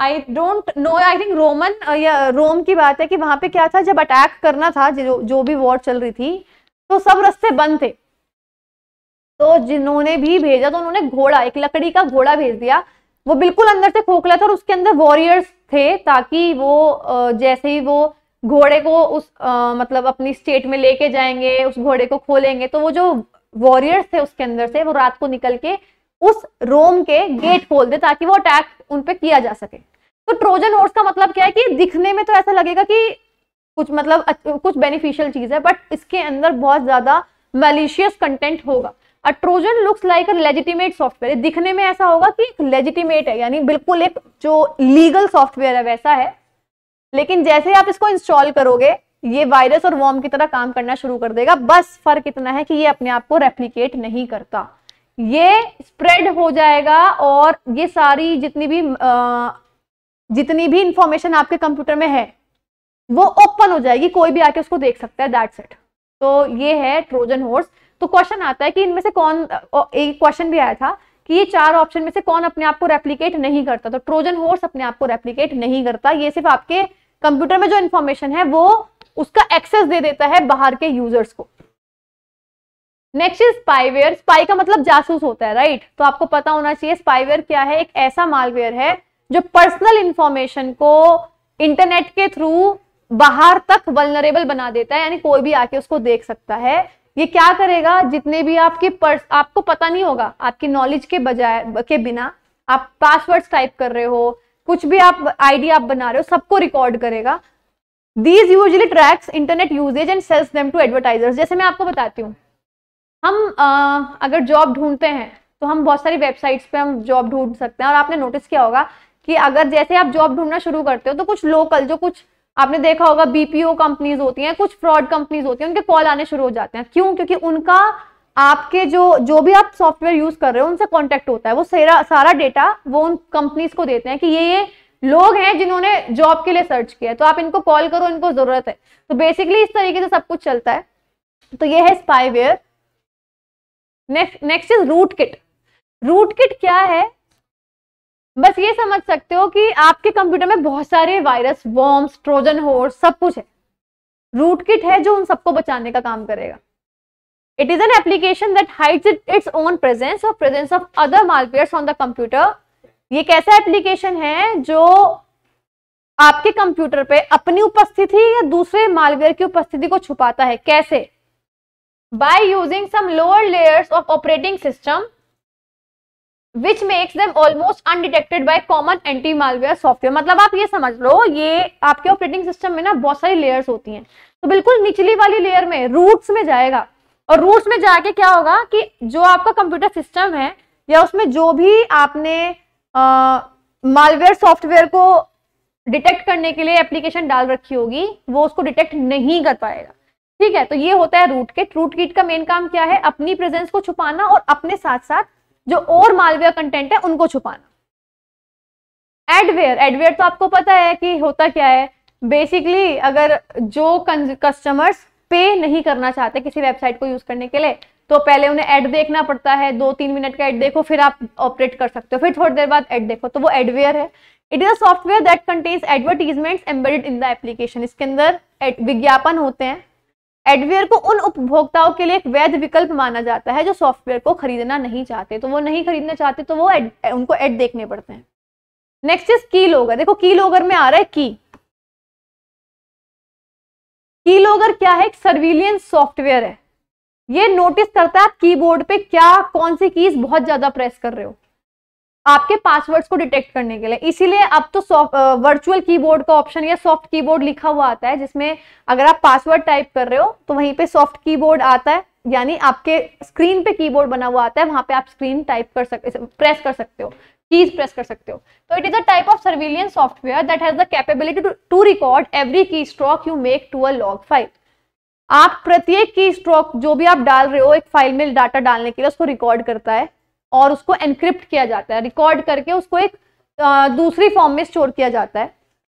I don't know, I think Roman या रोम की बात है कि वहाँ पे क्या था, जब अटैक करना था, जो भी वॉर चल रही थी, तो सब रास्ते बंद थे। तो जिन्होंने भी भेजा, तो उन्होंने घोड़ा, एक लकड़ी का घोड़ा भेज दिया। वो बिल्कुल अंदर से खोखला था और उसके अंदर वॉरियर्स थे, ताकि वो जैसे ही वो घोड़े को उस मतलब अपनी स्टेट में लेके जाएंगे, उस घोड़े को खोलेंगे, तो वो जो वॉरियर्स थे उसके अंदर से वो रात को निकल के उस रोम के गेट खोल दे, ताकि वो अटैक उन पे किया जा सके। तो ट्रोजन हॉर्स का मतलब क्या है कि दिखने में तो ऐसा लगेगा कि कुछ मतलब कुछ बेनिफिशियल चीज है, बट इसके अंदर बहुत ज्यादा मैलिशियस कंटेंट होगा। A ट्रोजन looks like a legitimate software, दिखने में ऐसा होगा कि एक लेजिटिमेट है, यानी बिल्कुल एक जो लीगल सॉफ्टवेयर है वैसा है, लेकिन जैसे आप इसको इंस्टॉल करोगे ये वायरस और वॉर्म की तरह काम करना शुरू कर देगा। बस फर्क इतना है कि ये अपने आप को रेप्लिकेट नहीं करता, ये स्प्रेड हो जाएगा और ये सारी जितनी भी इंफॉर्मेशन आपके कंप्यूटर में है वो ओपन हो जाएगी, कोई भी आके उसको देख सकता है, दैट्स इट। तो ये है ट्रोजन हॉर्स। तो क्वेश्चन आता है कि इनमें से कौन, एक क्वेश्चन भी आया था कि ये चार ऑप्शन में से कौन अपने आप को रेप्लिकेट नहीं करता, तो ट्रोजन हॉर्स अपने आप को रेप्लिकेट नहीं करता। ये सिर्फ आपके कंप्यूटर में जो इन्फॉर्मेशन है वो उसका एक्सेस दे देता है बाहर के यूजर्स को। Next is स्पाईवेयर। स्पाई का मतलब जासूस होता है, राइट? तो आपको पता होना चाहिए स्पाईवेयर क्या है। एक ऐसा मालवेयर है जो पर्सनल इंफॉर्मेशन को इंटरनेट के थ्रू बाहर तक वल्नरेबल बना देता है, यानी कोई भी आके उसको देख सकता है। ये क्या करेगा, जितने भी आपके आपको पता नहीं होगा, आपकी नॉलेज के बजाय के बिना आप पासवर्ड्स टाइप कर रहे हो, कुछ भी आप आईडी आप बना रहे हो, सबको रिकॉर्ड करेगा। These usually tracks internet usage and sells them to advertisers. जैसे मैं आपको बताती हूँ, हम अगर जॉब ढूंढते हैं तो हम बहुत सारी वेबसाइट्स पे हम जॉब ढूंढ सकते हैं। और आपने नोटिस किया होगा कि अगर जैसे आप जॉब ढूंढना शुरू करते हो तो कुछ लोकल, जो कुछ आपने देखा होगा बीपीओ कंपनीज होती हैं, कुछ फ्रॉड कंपनीज होती हैं, उनके कॉल आने शुरू हो जाते हैं। क्यों? क्योंकि उनका आपके जो भी आप सॉफ्टवेयर यूज कर रहे हो उनसे कांटेक्ट होता है। वो सारा डेटा वो उन कंपनीज को देते हैं कि ये लोग हैं जिन्होंने जॉब के लिए सर्च किया है, तो आप इनको कॉल करो, इनको जरूरत है। तो बेसिकली इस तरीके से सब कुछ चलता है। तो ये है स्पाईवेयर। Next is रूटकिट। रूटकिट क्या है? बस ये समझ सकते हो कि आपके कंप्यूटर में बहुत सारे वायरस, वॉर्म्स, ट्रोजन हॉर्स सब कुछ है। रूटकिट है जो उन सबको बचाने का काम करेगा। It is an application that hides its own presence और presence of other malwares on the computer. ये कैसा एप्लीकेशन है जो आपके कंप्यूटर पे अपनी उपस्थिति या दूसरे मालवेयर की उपस्थिति को छुपाता है। कैसे? By using some lower layers of operating system which makes them almost undetected by common anti-malware software। मतलब आप ये समझ लो, ये आपके ऑपरेटिंग सिस्टम में ना बहुत सारी लेयर्स होती हैं, तो बिल्कुल निचली वाली लेयर में, रूट्स में जाएगा। और रूट्स में जाके क्या होगा कि जो आपका कंप्यूटर सिस्टम है या उसमें जो भी आपने मालवेयर सॉफ्टवेयर को डिटेक्ट करने के लिए एप्लीकेशन डाल रखी होगी, वो उसको डिटेक्ट नहीं कर पाएगा। ठीक है, तो ये होता है रूटकिट। रूटकिट का मेन काम क्या है? अपनी प्रेजेंस को छुपाना और अपने साथ साथ जो और मालवेयर कंटेंट है उनको छुपाना। एडवेयर, एडवेयर तो आपको पता है कि होता क्या है। बेसिकली अगर जो कस्टमर्स पे नहीं करना चाहते किसी वेबसाइट को यूज करने के लिए, तो पहले उन्हें ऐड देखना पड़ता है, 2-3 मिनट का ऐड देखो, फिर आप ऑपरेट कर सकते हो, फिर थोड़ी देर बाद ऐड देखो, तो वो एडवेयर है। It is a software that contains advertisements embedded in the application. इसके अंदर विज्ञापन होते हैं। एडवेयर को उन उपभोक्ताओं के लिए एक वैध विकल्प माना जाता है जो सॉफ्टवेयर को खरीदना नहीं चाहते। तो वो नहीं खरीदना चाहते तो वो उनको ऐड देखने पड़ते हैं। नेक्स्ट इज की लोगर। देखो की लोगर में आ रहा है की। कीलॉगर क्या है? एक सर्विलियंस सॉफ्टवेयर है। ये नोटिस करता है आप कीबोर्ड पे क्या कौन सी कीज बहुत ज्यादा प्रेस कर रहे हो, आपके पासवर्ड्स को डिटेक्ट करने के लिए। इसीलिए अब तो वर्चुअल कीबोर्ड का ऑप्शन या सॉफ्ट कीबोर्ड लिखा हुआ आता है, जिसमें अगर आप पासवर्ड टाइप कर रहे हो तो वहीं पे सॉफ्ट कीबोर्ड आता है, यानी आपके स्क्रीन पे कीबोर्ड बना हुआ आता है, वहां पे आप स्क्रीन टाइप कर सकते, प्रेस कर सकते हो, कीज प्रेस कर सकते हो। तो it is a type of surveillance software that has the capability to record every की stroke you make to a log file. आप प्रत्येक की स्ट्रोक जो भी आप डाल रहे हो एक फाइल में डाटा डालने के लिए, उसको रिकॉर्ड करता है और उसको एनक्रिप्ट किया जाता है। रिकॉर्ड करके उसको एक दूसरी फॉर्म में स्टोर किया जाता है।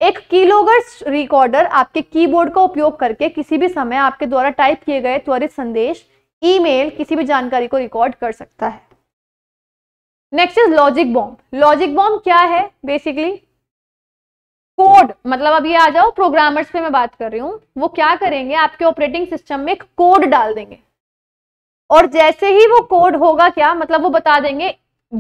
एक कीलॉगर रिकॉर्डर आपके कीबोर्ड का उपयोग करके किसी भी समय आपके द्वारा टाइप किए गए त्वरित संदेश, ईमेल, किसी भी जानकारी को रिकॉर्ड कर सकता है। Next is logic bomb. Logic bomb क्या है? बेसिकली कोड, मतलब अब ये आ जाओ प्रोग्रामर्स पे मैं बात कर रही हूँ। वो क्या करेंगे, आपके ऑपरेटिंग सिस्टम में एक कोड डाल देंगे और जैसे ही वो कोड होगा, क्या मतलब वो बता देंगे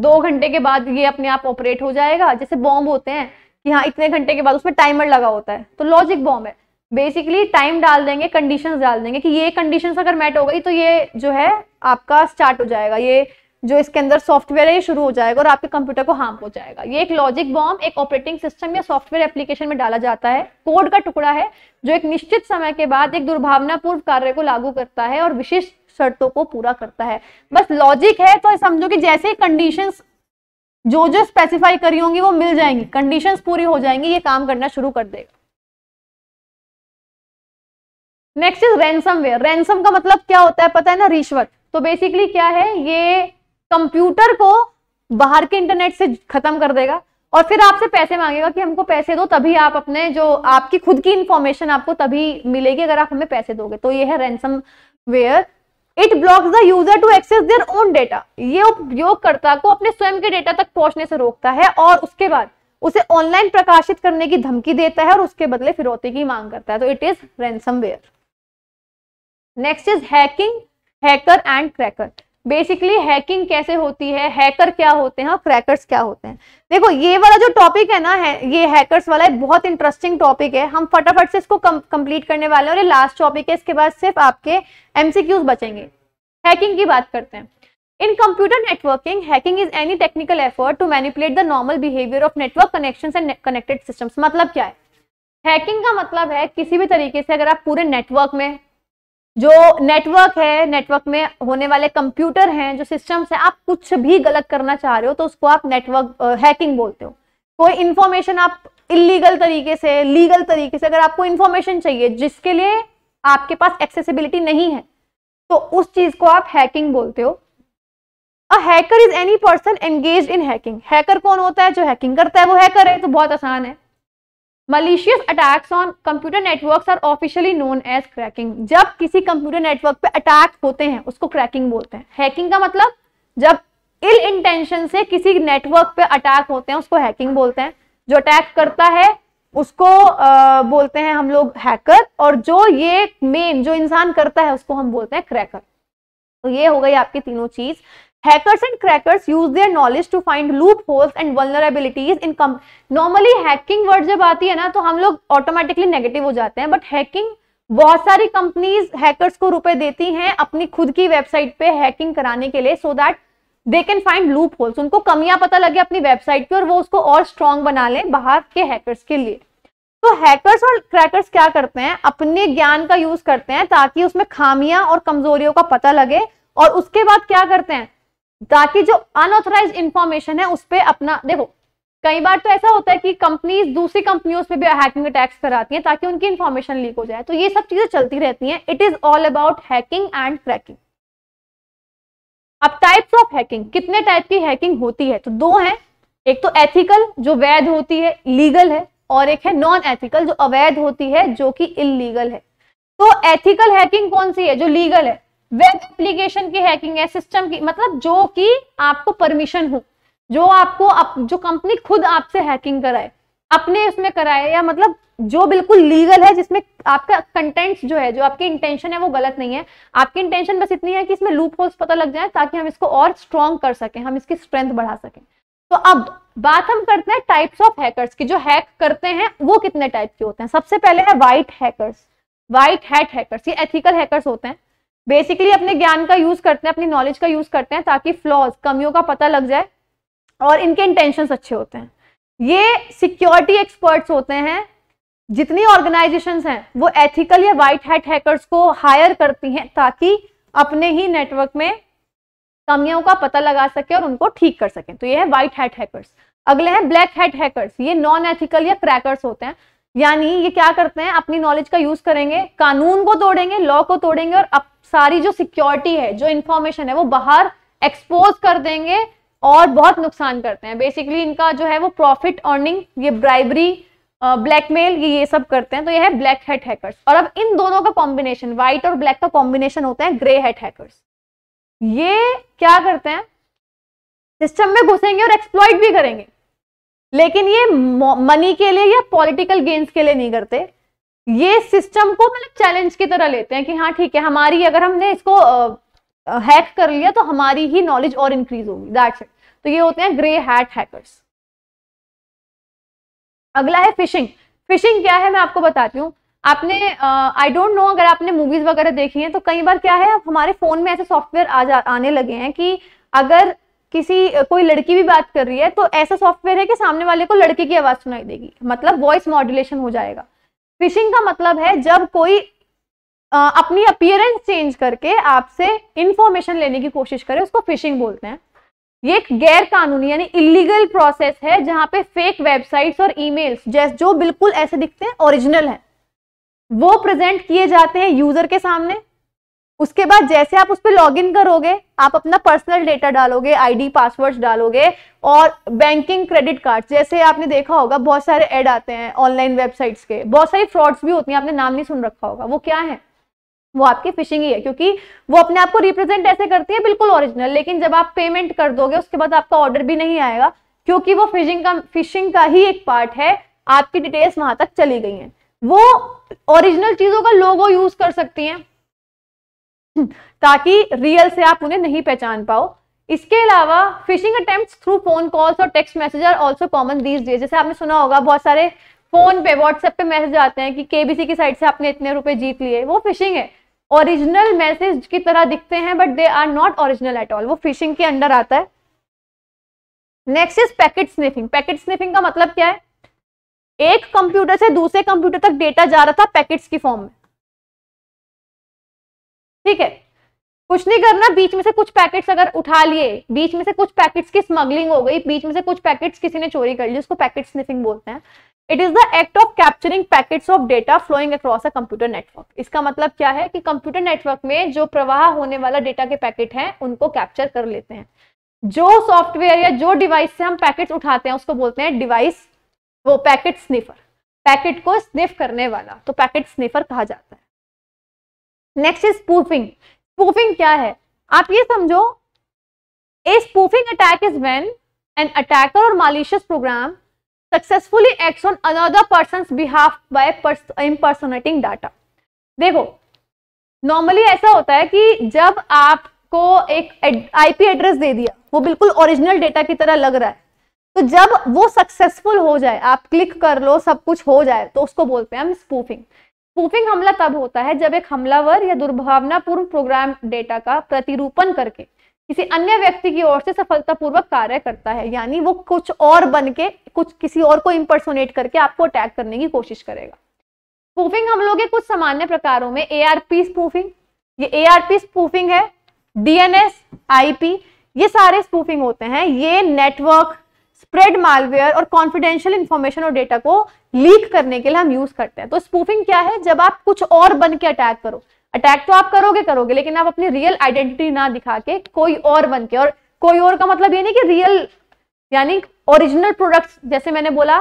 2 घंटे के बाद ये अपने आप ऑपरेट हो जाएगा। जैसे बॉम्ब होते हैं कि हाँ इतने घंटे के बाद, उसमें टाइमर लगा होता है। तो लॉजिक बॉम्ब है बेसिकली, टाइम डाल देंगे, कंडीशंस डाल देंगे कि ये कंडीशंस अगर मैट हो गई तो ये जो है आपका स्टार्ट हो जाएगा, ये जो इसके अंदर सॉफ्टवेयर है ये शुरू हो जाएगा और आपके कंप्यूटर को हार्म हो जाएगा। ये एक लॉजिक बॉम्ब एक ऑपरेटिंग सिस्टम या सॉफ्टवेयर एप्लीकेशन में डाला जाता है। कोड का टुकड़ा है जो एक निश्चित समय के बाद एक दुर्भावनापूर्ण कार्य को लागू करता है और विशिष्ट शर्तों को पूरा करता है। बस लॉजिक है तो समझो कि जैसे कंडीशंस जो जो स्पेसिफाई करी होंगी वो मिल जाएंगी, कंडीशंस पूरी हो जाएंगी, ये काम करना शुरू कर देगा। Next is रैंसमवेयर। रैंसम का मतलब क्या होता है पता है ना, रिश्वत। तो बेसिकली क्या है, ये कंप्यूटर को बाहर के इंटरनेट से खत्म कर देगा और फिर आपसे पैसे मांगेगा कि हमको पैसे दो, तभी आप अपने जो आपकी खुद की इंफॉर्मेशन आपको तभी मिलेगी अगर आप हमें पैसे दोगे। तो ये है रैंसमवेयर। It blocks the user to access their own data. ये उपयोगकर्ता को अपने स्वयं के डेटा तक पहुंचने से रोकता है और उसके बाद उसे ऑनलाइन प्रकाशित करने की धमकी देता है और उसके बदले फिरौती की मांग करता है। तो it is रैंसमवेयर। Next is hacking, hacker and cracker. Basically hacking कैसे होती है, हैकर क्या होते हैं और क्रैकर्स क्या होते हैं। देखो ये वाला जो टॉपिक है ना, है ये हैकर्स वाला, बहुत इंटरेस्टिंग टॉपिक है। हम फटाफट से इसको कंप्लीट करने वाले हैं और ये लास्ट टॉपिक है, इसके बाद सिर्फ आपके एमसीक्यूज बचेंगे। हैकिंग की बात करते हैं। In computer networking, hacking is any technical effort to manipulate the normal behaviour of network connections and connected systems. मतलब क्या है, हैकिंग का मतलब है किसी भी तरीके से अगर आप पूरे नेटवर्क में जो नेटवर्क है, नेटवर्क में होने वाले कंप्यूटर हैं, जो सिस्टम्स हैं, आप कुछ भी गलत करना चाह रहे हो तो उसको आप नेटवर्क हैकिंग बोलते हो। कोई इन्फॉर्मेशन आप इलीगल तरीके से, लीगल तरीके से, अगर आपको इन्फॉर्मेशन चाहिए जिसके लिए आपके पास एक्सेसिबिलिटी नहीं है, तो उस चीज को आप हैकिंग बोलते हो। A hacker is any person engage in hacking. Hacker कौन होता है, जो हैकिंग करता है वो हैकर है। तो बहुत आसान है। Malicious attacks on computer networks are officially known as cracking. जब किसी कंप्यूटर नेटवर्क पे अटैक होते हैं उसको क्रैकिंग बोलते हैं। हैकिंग का मतलब जब ill intention से किसी नेटवर्क पे अटैक होते हैं उसको हैकिंग बोलते हैं। जो अटैक करता है उसको बोलते हैं हम लोग हैकर, और जो ये मेन जो इंसान करता है उसको हम बोलते हैं क्रैकर। तो ये हो गई आपकी तीनों चीज। Hackers and crackers use their knowledge to find loopholes and vulnerabilities in normally hacking word जब आती है ना तो हम लोग ऑटोमेटिकली नेगेटिव हो जाते हैं, बट हैकिंग, बहुत सारी कंपनीज हैकर्स को रुपए देती हैं अपनी खुद की वेबसाइट पे हैकिंग कराने के लिए, so that they can find loopholes. उनको कमियां पता लगे अपनी वेबसाइट पे और वो उसको और स्ट्रॉन्ग बना लें बाहर के हैकर्स के लिए। तो हैकर्स और क्रैकर्स क्या करते हैं, अपने ज्ञान का यूज करते हैं ताकि उसमें खामियां और कमजोरियों का पता लगे, और उसके बाद क्या करते हैं ताकि जो अनऑथराइज्ड इंफॉर्मेशन है उस पर अपना, देखो कई बार तो ऐसा होता है कि कंपनीज दूसरी कंपनियों पे भी हैकिंग अटैक्स कराती हैं ताकि उनकी इंफॉर्मेशन लीक हो जाए। तो ये सब चीजें चलती रहती हैं। It is all about hacking and cracking. अब टाइप्स ऑफ हैकिंग, कितने टाइप की हैकिंग होती है, तो दो हैं। एक तो एथिकल जो वैध होती है, लीगल है, और एक है नॉन एथिकल जो अवैध होती है, जो कि इलीगल है। तो एथिकल हैकिंग कौन सी है, जो लीगल है। वेब एप्लीकेशन की हैकिंग है, सिस्टम की, मतलब जो कि आपको परमिशन हो, जो आपको जो कंपनी खुद आपसे हैकिंग कराए, अपने उसमें कराए, या मतलब जो बिल्कुल लीगल है, जिसमें आपका कंटेंट्स जो है, जो आपकी इंटेंशन है वो गलत नहीं है। आपकी इंटेंशन बस इतनी है कि इसमें लूप होल्स पता लग जाए ताकि हम इसको और स्ट्रॉन्ग कर सकें, हम इसकी स्ट्रेंथ बढ़ा सकें। तो अब बात हम करते हैं टाइप्स ऑफ हैकर्स की। जो हैक करते हैं वो कितने टाइप के होते हैं। सबसे पहले है white hackers. White hat hackers, ये एथिकल हैकर्स होते हैं, बेसिकली अपने ज्ञान का यूज करते हैं, अपनी नॉलेज का यूज करते हैं ताकि फ्लॉज, कमियों का पता लग जाए, और इनके इंटेंशंस अच्छे होते हैं। ये सिक्योरिटी एक्सपर्ट्स होते हैं, जितनी ऑर्गेनाइजेशंस हैं वो एथिकल या व्हाइट हैट हैकर्स को हायर करती हैं ताकि अपने ही नेटवर्क में कमियों का पता लगा सके और उनको ठीक कर सकें। तो ये है व्हाइट हैट हैकर्स। अगले हैं ब्लैक हैट हैकर्स, ये नॉन एथिकल या क्रैकर्स होते हैं, यानी ये क्या करते हैं, अपनी नॉलेज का यूज करेंगे, कानून को तोड़ेंगे, लॉ को तोड़ेंगे और अब सारी जो सिक्योरिटी है, जो इन्फॉर्मेशन है वो बाहर एक्सपोज कर देंगे और बहुत नुकसान करते हैं। बेसिकली इनका जो है वो प्रॉफिट अर्निंग, ये ब्राइबरी, ब्लैकमेल, ये सब करते हैं। तो ये है ब्लैक हैट हैकर्स। और अब इन दोनों का कॉम्बिनेशन, व्हाइट और ब्लैक का कॉम्बिनेशन होता है ग्रे हैट हैकर्स। ये क्या करते हैं, सिस्टम में घुसेंगे और एक्सप्लॉइट भी करेंगे, लेकिन ये मनी के लिए या पॉलिटिकल गेन्स के लिए नहीं करते, ये सिस्टम को मतलब चैलेंज की तरह लेते हैं कि हाँ ठीक है, हमारी, अगर हमने इसको हैक कर लिया तो हमारी ही नॉलेज और इंक्रीज होगी, दैट्स इट। तो ये होते हैं ग्रे हैट हैकर्स। अगला है फिशिंग। फिशिंग क्या है मैं आपको बताती हूँ। आपने आई डोंट नो, अगर आपने मूवीज वगैरह देखी हैं तो कई बार क्या है, अब हमारे फोन में ऐसे सॉफ्टवेयर आने लगे हैं कि अगर कोई लड़की भी बात कर रही है तो ऐसा सॉफ्टवेयर है कि सामने वाले को लड़की की आवाज सुनाई देगी, मतलब वॉइस मॉड्यूलेशन हो जाएगा। फिशिंग का मतलब है जब कोई अपनी अपीयरेंस चेंज करके आपसे इंफॉर्मेशन लेने की कोशिश करे, उसको फिशिंग बोलते हैं। ये एक गैर कानूनी यानी इलीगल प्रोसेस है जहां पे फेक वेबसाइट्स और ईमेल्स, जैसे जो बिल्कुल ऐसे दिखते हैं, ओरिजिनल है, वो प्रेजेंट किए जाते हैं यूजर के सामने। उसके बाद जैसे आप उस पर लॉग इन करोगे, आप अपना पर्सनल डेटा डालोगे, आईडी, पासवर्ड्स डालोगे और बैंकिंग, क्रेडिट कार्ड, जैसे आपने देखा होगा बहुत सारे एड आते हैं ऑनलाइन वेबसाइट्स के, बहुत सारी फ्रॉड्स भी होती हैं, आपने नाम नहीं सुन रखा होगा, वो क्या है, वो आपकी फिशिंग ही है, क्योंकि वो अपने आप को रिप्रेजेंट ऐसे करती है बिल्कुल ओरिजिनल, लेकिन जब आप पेमेंट कर दोगे उसके बाद आपका ऑर्डर भी नहीं आएगा, क्योंकि वो फिशिंग का ही एक पार्ट है, आपकी डिटेल्स वहां तक चली गई हैं। वो ओरिजिनल चीजों का लोगो यूज कर सकती हैं ताकि रियल से आप उन्हें नहीं पहचान पाओ। इसके अलावा फिशिंग attempts through phone calls और text message are also common these days. जैसे आपने सुना होगा बहुत सारे फोन पे, व्हाट्सएप पे मैसेज आते हैं कि केबीसी की साइड से आपने इतने रुपए जीत लिए, वो फिशिंग है। ओरिजिनल मैसेज की तरह दिखते हैं but they are not original at all, वो फिशिंग के अंडर आता है। Next is packet sniffing. Packet sniffing का मतलब क्या है, एक कंप्यूटर से दूसरे कंप्यूटर तक डेटा जा रहा था पैकेट्स की फॉर्म में, ठीक है, कुछ नहीं करना, बीच में से कुछ पैकेट्स अगर उठा लिए, बीच में से कुछ पैकेट्स की स्मगलिंग हो गई, बीच में से कुछ पैकेट्स किसी ने चोरी कर ली, उसको पैकेट स्निफिंग बोलते हैं। It is the act of capturing packets of data flowing across a computer network. इसका मतलब क्या है कि कंप्यूटर नेटवर्क में जो प्रवाह होने वाला डेटा के पैकेट हैं उनको कैप्चर कर लेते हैं। जो सॉफ्टवेयर या जो डिवाइस से हम पैकेट्स उठाते हैं उसको बोलते हैं डिवाइस, वो पैकेट स्निफर, पैकेट को स्निफ करने वाला, तो पैकेट स्निफर कहा जाता है। Next is स्पूफिंग। स्पूफिंग क्या है, आप ये समझो, a स्पूफिंग attack is when an attacker और malicious program successfully acts on another person's behalf by impersonating data। देखो नॉर्मली ऐसा होता है कि जब आपको एक आईपी एड्रेस दे दिया, वो बिल्कुल ओरिजिनल डेटा की तरह लग रहा है, तो जब वो सक्सेसफुल हो जाए, आप क्लिक कर लो, सब कुछ हो जाए, तो उसको बोलते हैं हम स्पूफिंग। स्पूफिंग हमला तब होता है जब एक हमलावर या दुर्भावनापूर्ण प्रोग्राम डेटा का प्रतिरूपण करके किसी अन्य व्यक्ति की ओर से सफलतापूर्वक कार्य करता है, यानी वो कुछ और बनके, कुछ किसी और को इम्पर्सोनेट करके आपको अटैक करने की कोशिश करेगा। स्पूफिंग हम लोग के कुछ सामान्य प्रकारों में एआरपी स्पूफिंग, ये एआरपी स्पूफिंग है, डीएनएस, आईपी, ये सारे स्पूफिंग होते हैं। ये नेटवर्क स्प्रेड मालवेयर और कॉन्फिडेंशियल इंफॉर्मेशन और डेटा को लीक करने के लिए हम यूज करते हैं। तो स्पूफिंग क्या है, जब आप कुछ और बन के अटैक करो, अटैक तो आप करोगे लेकिन आप अपनी रियल आइडेंटिटी ना दिखा के कोई और बन के, और कोई और का मतलब ये नहीं कि रियल यानी ओरिजिनल प्रोडक्ट्स। जैसे मैंने बोला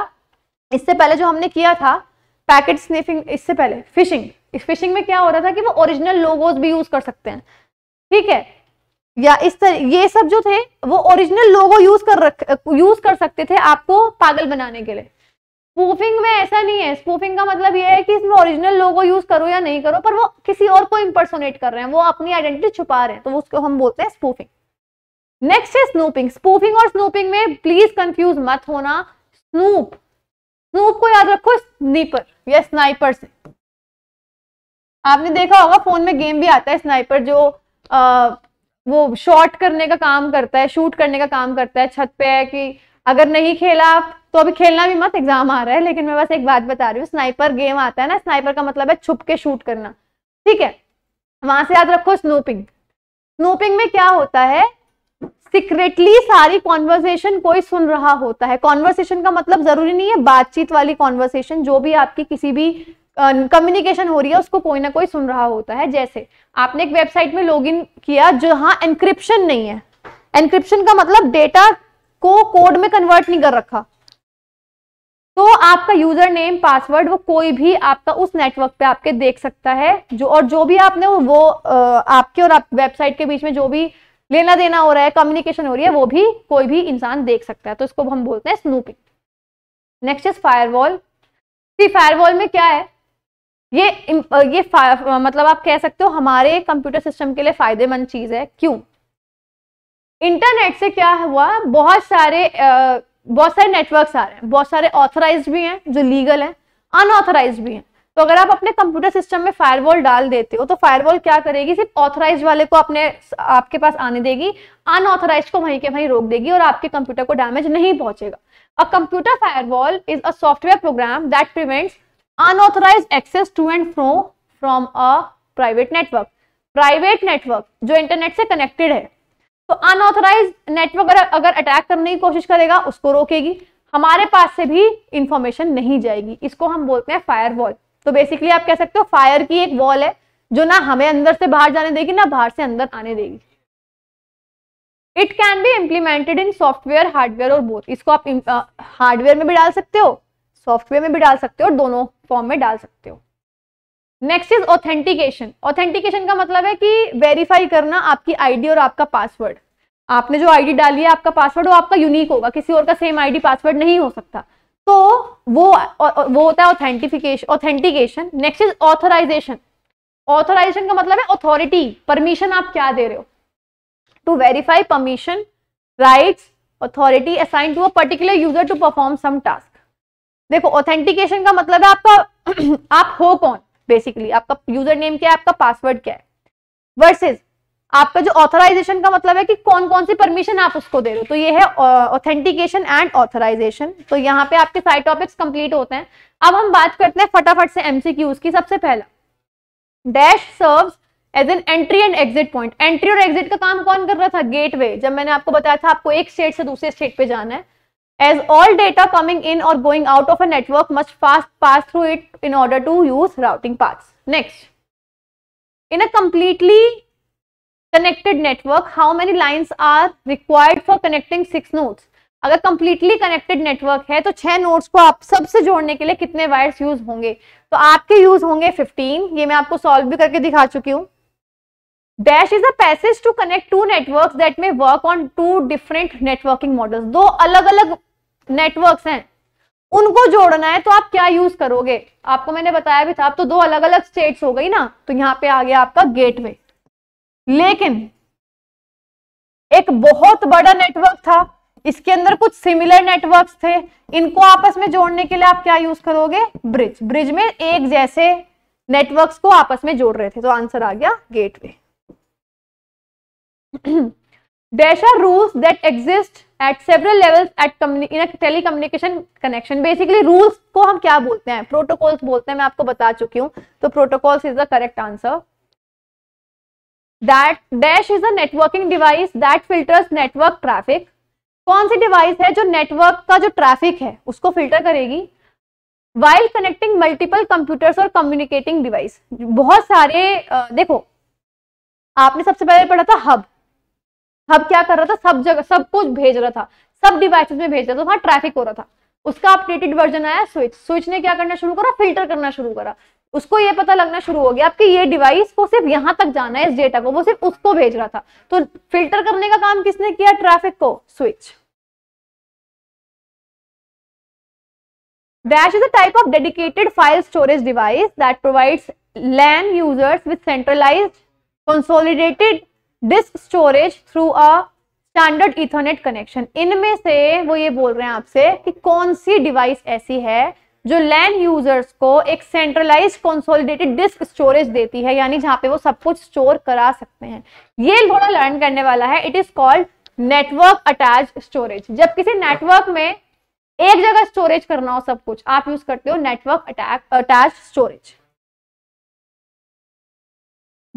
इससे पहले जो हमने किया था पैकेट स्निफिंग, इससे पहले फिशिंग, इस फिशिंग में क्या हो रहा था कि वो ओरिजिनल लोगोज भी यूज कर सकते हैं, ठीक है, या इस तरह ये सब जो थे वो ओरिजिनल लोगो यूज कर सकते थे आपको पागल बनाने के लिए। स्पूफिंग में ऐसा नहीं है, स्पूफिंग का मतलब यह है कि इसमें ओरिजिनल लोगो यूज करो या नहीं करो, पर वो किसी और को इम्पर्सोनेट कर रहे हैं, वो अपनी आइडेंटिटी छुपा रहे हैं, तो उसको हम बोलते हैं स्पूफिंग। नेक्स्ट है स्नूपिंग। स्पूफिंग और स्नूपिंग में प्लीज कंफ्यूज मत होना। स्नूप को याद रखो स्नीपर या स्नाइपर से, आपने देखा होगा फोन में गेम भी आता है स्नाइपर, जो वो शॉट करने का काम करता है, शूट करने का काम करता है छत पे है कि अगर नहीं खेला आप तो अभी खेलना भी मत, एग्जाम आ रहा है। लेकिन मैं बस एक बात बता रही हूँ, स्नाइपर गेम आता है ना, स्नाइपर का मतलब है छुप के शूट करना, ठीक है। वहां से याद रखो स्नूपिंग। स्नूपिंग में क्या होता है, सीक्रेटली सारी कॉन्वर्सेशन कोई सुन रहा होता है। कॉन्वर्सेशन का मतलब जरूरी नहीं है बातचीत वाली कॉन्वर्सेशन, जो भी आपकी किसी भी कम्युनिकेशन हो रही है उसको कोई ना कोई सुन रहा होता है। जैसे आपने एक वेबसाइट में लॉगिन किया जहां एनक्रिप्शन नहीं है, एनक्रिप्शन का मतलब डेटा को कोड में कन्वर्ट नहीं कर रखा, तो आपका यूजर नेम पासवर्ड वो कोई भी आपका उस नेटवर्क पे आपके देख सकता है, जो और जो भी आपने वो आपके और आप वेबसाइट के बीच में जो भी लेना देना हो रहा है, कम्युनिकेशन हो रही है, वो भी कोई भी इंसान देख सकता है, तो इसको हम बोलते हैं snooping. Next is फायरवॉल। फायरवॉल में क्या है, ये मतलब आप कह सकते हो हमारे कंप्यूटर सिस्टम के लिए फायदेमंद चीज है। क्यों? इंटरनेट से क्या हुआ, बहुत सारे नेटवर्क्स आ रहे हैं, बहुत सारे ऑथराइज्ड भी हैं जो लीगल हैं, अनऑथराइज्ड भी हैं। तो अगर आप अपने कंप्यूटर सिस्टम में फायरवॉल डाल देते हो तो फायरवॉल क्या करेगी, सिर्फ ऑथराइज्ड वाले को आपके पास आने देगी, अनऑथराइज्ड को वहीं के वहीं रोक देगी और आपके कंप्यूटर को डैमेज नहीं पहुंचेगा। A computer फायरवॉल is a software program that prevents unauthorized access to and from a private network। Private network जो इंटरनेट से कनेक्टेड है, तो अनऑथराइज नेटवर्क अगर अटैक करने की कोशिश करेगा उसको रोकेगी, हमारे पास से भी इंफॉर्मेशन नहीं जाएगी, इसको हम बोलते हैं फायरवॉल। तो बेसिकली आप कह सकते हो फायर की एक वॉल है जो ना हमें अंदर से बाहर जाने देगी ना बाहर से अंदर आने देगी। It can be implemented in software, hardware और बोथ। इसको आप हार्डवेयर में भी डाल सकते हो, सॉफ्टवेयर में भी डाल सकते हो, दोनों फॉर्म में डाल सकते हो। Next is authentication. ऑथेंटिकेशन का मतलब है कि वेरीफाई करना आपकी आईडी और आपका पासवर्ड। आपने जो आईडी डाली है आपका पासवर्ड वो आपका यूनिक होगा, किसी और का सेम आईडी पासवर्ड नहीं हो सकता, तो वो होता है authentication. Next is authorisation. Authorisation का मतलब है अथॉरिटी, परमिशन आप क्या दे रहे हो। To verify permission rights authority assign to a particular user to perform some task. देखो ऑथेंटिकेशन का मतलब है आपका आप हो कौन, बेसिकली आपका यूजर नेम क्या है, आपका पासवर्ड क्या है, वर्सेस आपका जो ऑथराइजेशन का मतलब है कि कौन कौन सी परमिशन आप उसको दे रहे हो। तो ये है ऑथेंटिकेशन एंड ऑथराइजेशन। तो यहाँ पे आपके सारे टॉपिक्स कंप्लीट होते हैं। अब हम बात करते हैं फटाफट से एमसीक्यूज की। सबसे पहला, dash serves as an entry and exit point. Entry और एग्जिट का काम कौन कर रहा था, गेटवे। जब मैंने आपको बताया था आपको एक स्टेट से दूसरे स्टेट पे जाना है। As all data coming in or going out of a network must fast pass through it in order to use routing paths. Next, in a completely connected network, how many lines are required for connecting 6 nodes? अगर completely connected network है तो 6 nodes को आप सबसे जोड़ने के लिए कितने wires use होंगे? तो आपके use होंगे 15। ये मैं आपको solve भी करके दिखा चुकी हूँ। Dash is a passage to connect two networks that may work on two different networking models. दो अलग अलग नेटवर्क्स हैं उनको जोड़ना है तो आप क्या यूज करोगे, आपको मैंने बताया भी था। आप तो दो अलग अलग स्टेट्स हो गई ना, तो यहाँ पे आ गया आपका गेटवे। लेकिन एक बहुत बड़ा नेटवर्क था, इसके अंदर कुछ सिमिलर नेटवर्क्स थे, इनको आपस में जोड़ने के लिए आप क्या यूज करोगे, ब्रिज। ब्रिज में एक जैसे नेटवर्क्स को आपस में जोड़ रहे थे, तो आंसर आ गया गेटवे। Dash are rules that exist at several levels in a telecommunication connection. Basically rules को हम क्या बोलते हैं, protocols बोलते हैं, मैं आपको बता चुकी हूँ। तो protocols is the correct answer. That dash is a networking device that filters network traffic. कौन सी डिवाइस है जो नेटवर्क का जो ट्रैफिक है उसको फिल्टर करेगी। While connecting multiple computers और communicating device, बहुत सारे देखो आपने सबसे पहले पढ़ा था हब। हब क्या कर रहा था, सब जगह सब कुछ भेज रहा था, सब डिवाइसेस में भेज रहा था, वहां ट्रैफिक हो रहा था। उसका अपडेटेड वर्जन आया स्विच। स्विच ने क्या करना शुरू करा, फिल्टर करना शुरू करा। उसको ये पता लगना शुरू हो गया आपकी ये डिवाइस को सिर्फ यहाँ तक जाना है, इस डेटा को वो सिर्फ उसको भेज रहा था। तो फिल्टर करने का काम किसने किया, ट्रैफिक को, switch. Dash is a type of dedicated file storage device that provides LAN users with centralized consolidated disk storage through a standard Ethernet connection। इनमें से वो ये बोल रहे हैं आपसे कि कौन सी डिवाइस ऐसी है जो LAN यूजर्स को एक सेंट्रलाइज्ड कंसोलिडेटेड डिस्क स्टोरेज देती है, यानी जहां पे वो सब कुछ स्टोर करा सकते हैं। ये थोड़ा लर्न करने वाला है। It is called network attach storage. जब किसी नेटवर्क में एक जगह स्टोरेज करना हो सब कुछ, आप यूज करते हो network attach storage.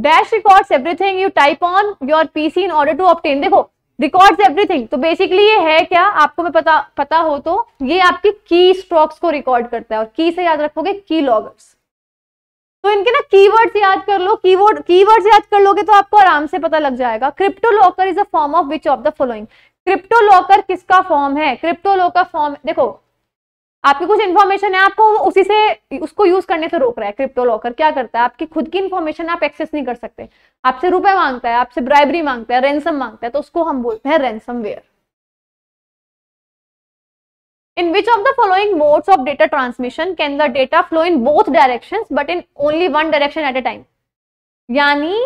Dash records everything you type on your PC in order to obtain. देखो रिकॉर्ड्स एवरीथिंग, तो बेसिकली ये है क्या, आपको मैं पता हो तो ये आपकी की स्ट्रोक्स को रिकॉर्ड करता है। और की से याद रखोगे की लॉगर्स, तो इनके ना कीवर्ड्स याद कर लो। कीवर्ड्स याद कर लोगे तो आपको आराम से पता लग जाएगा। Crypto locker is a form of which of the following. Crypto locker किसका फॉर्म है? क्रिप्टो लॉकर फॉर्म, देखो आपकी कुछ इन्फॉर्मेशन है, आपको उसी से उसको यूज करने से रोक रहा है। क्रिप्टो लॉकर क्या करता है, आपकी खुद की इन्फॉर्मेशन आप एक्सेस नहीं कर सकते, आपसे रुपए मांगता है, आपसे ब्राइबरी मांगता है, रेंसम मांगता है, तो उसको हम बोलते हैं ransomware. In which of the following modes of data transmission can the data flow in both directions but in only one direction at a time. यानी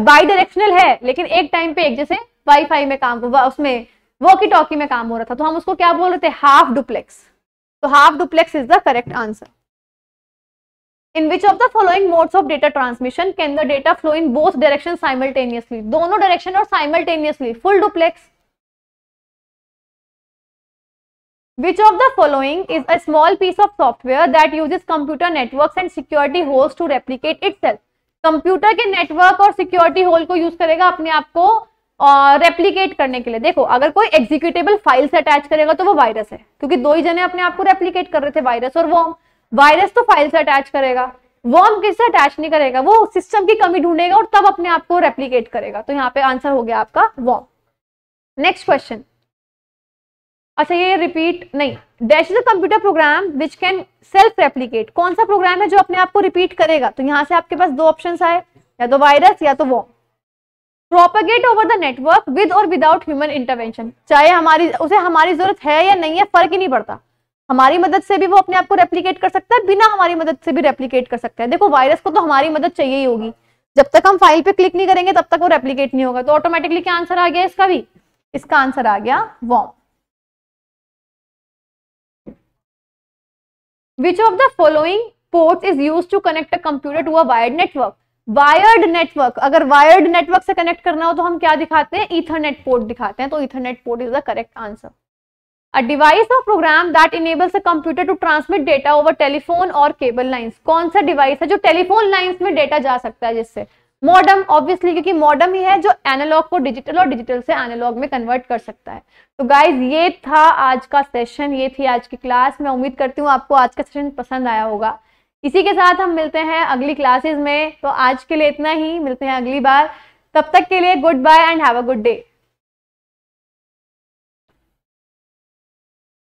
बाई डायरेक्शनल है, लेकिन एक टाइम पे एक, जैसे वाईफाई में काम, उसमें वॉकी टॉकी में काम हो रहा था, तो हम उसको क्या बोल रहे थे, हाफ डुप्लेक्स। तो half duplex is the correct answer. In which of the following modes of data transmission can the data flow in both direction simultaneously. दोनों डायरेक्शन और simultaneously, full duplex. Which of the following is a small piece of software that uses computer networks and security holes to replicate itself. Computer के network और security hole को use करेगा अपने आप को replicate करने के लिए। देखो अगर कोई एग्जीक्यूटेबल फाइल से अटैच करेगा तो वो वायरस है, क्योंकि दो ही जने अपने आप को रेप्लिकेट कर रहे थे, वायरस और वॉर्म। वायरस तो फाइल से अटैच करेगा, वॉर्म किससे अटैच नहीं करेगा, वो सिस्टम की कमी ढूंढेगा और तब अपने आप को रेप्लिकेट करेगा। तो यहाँ पे आंसर हो गया आपका वॉर्म। नेक्स्ट क्वेश्चन, अच्छा ये रिपीट नहीं, dash is a computer program which can self replicate. कौन सा प्रोग्राम है जो अपने आप को रिपीट करेगा? तो यहाँ से आपके पास दो ऑप्शन आए, या तो वायरस या तो worm. Propagate over the network with और विदाउट ह्यूमन इंटरवेंशन, चाहे उसे हमारी जरूरत है या नहीं है, फर्क ही नहीं पड़ता। हमारी मदद से भी वो अपने आप को रेप्लिकेट कर सकता है, बिना हमारी मदद से भी रेप्लिकेट कर सकता है। देखो वायरस को तो हमारी मदद चाहिए ही होगी, जब तक हम फाइल पे क्लिक नहीं करेंगे तब तक वो रेप्लिकेट नहीं होगा। तो ऑटोमेटिकली क्या आंसर आ गया इसका भी? इसका आंसर आ गया worm. Which of the following ports is used to connect a computer to a wired network. Wired network, अगर वायर्ड नेटवर्क से कनेक्ट करना हो तो हम क्या दिखाते हैं, ईथरनेट पोर्ट दिखाते हैं। तो ethernet port is the correct answer. A device or program that enables a computer to transmit data over telephone or cable lines. कौन सा डिवाइस है जो टेलीफोन लाइंस में डेटा जा सकता है जिससे? मॉडम, ऑब्वियसली, क्योंकि मॉडम ही है जो एनालॉग को डिजिटल और डिजिटल से एनालॉग में कन्वर्ट कर सकता है। तो गाइज ये था आज का सेशन, ये थी आज की क्लास। मैं उम्मीद करती हूँ आपको आज का सेशन पसंद आया होगा। इसी के साथ हम मिलते हैं अगली क्लासेस में। तो आज के लिए इतना ही, मिलते हैं अगली बार। तब तक के लिए goodbye and have a good day.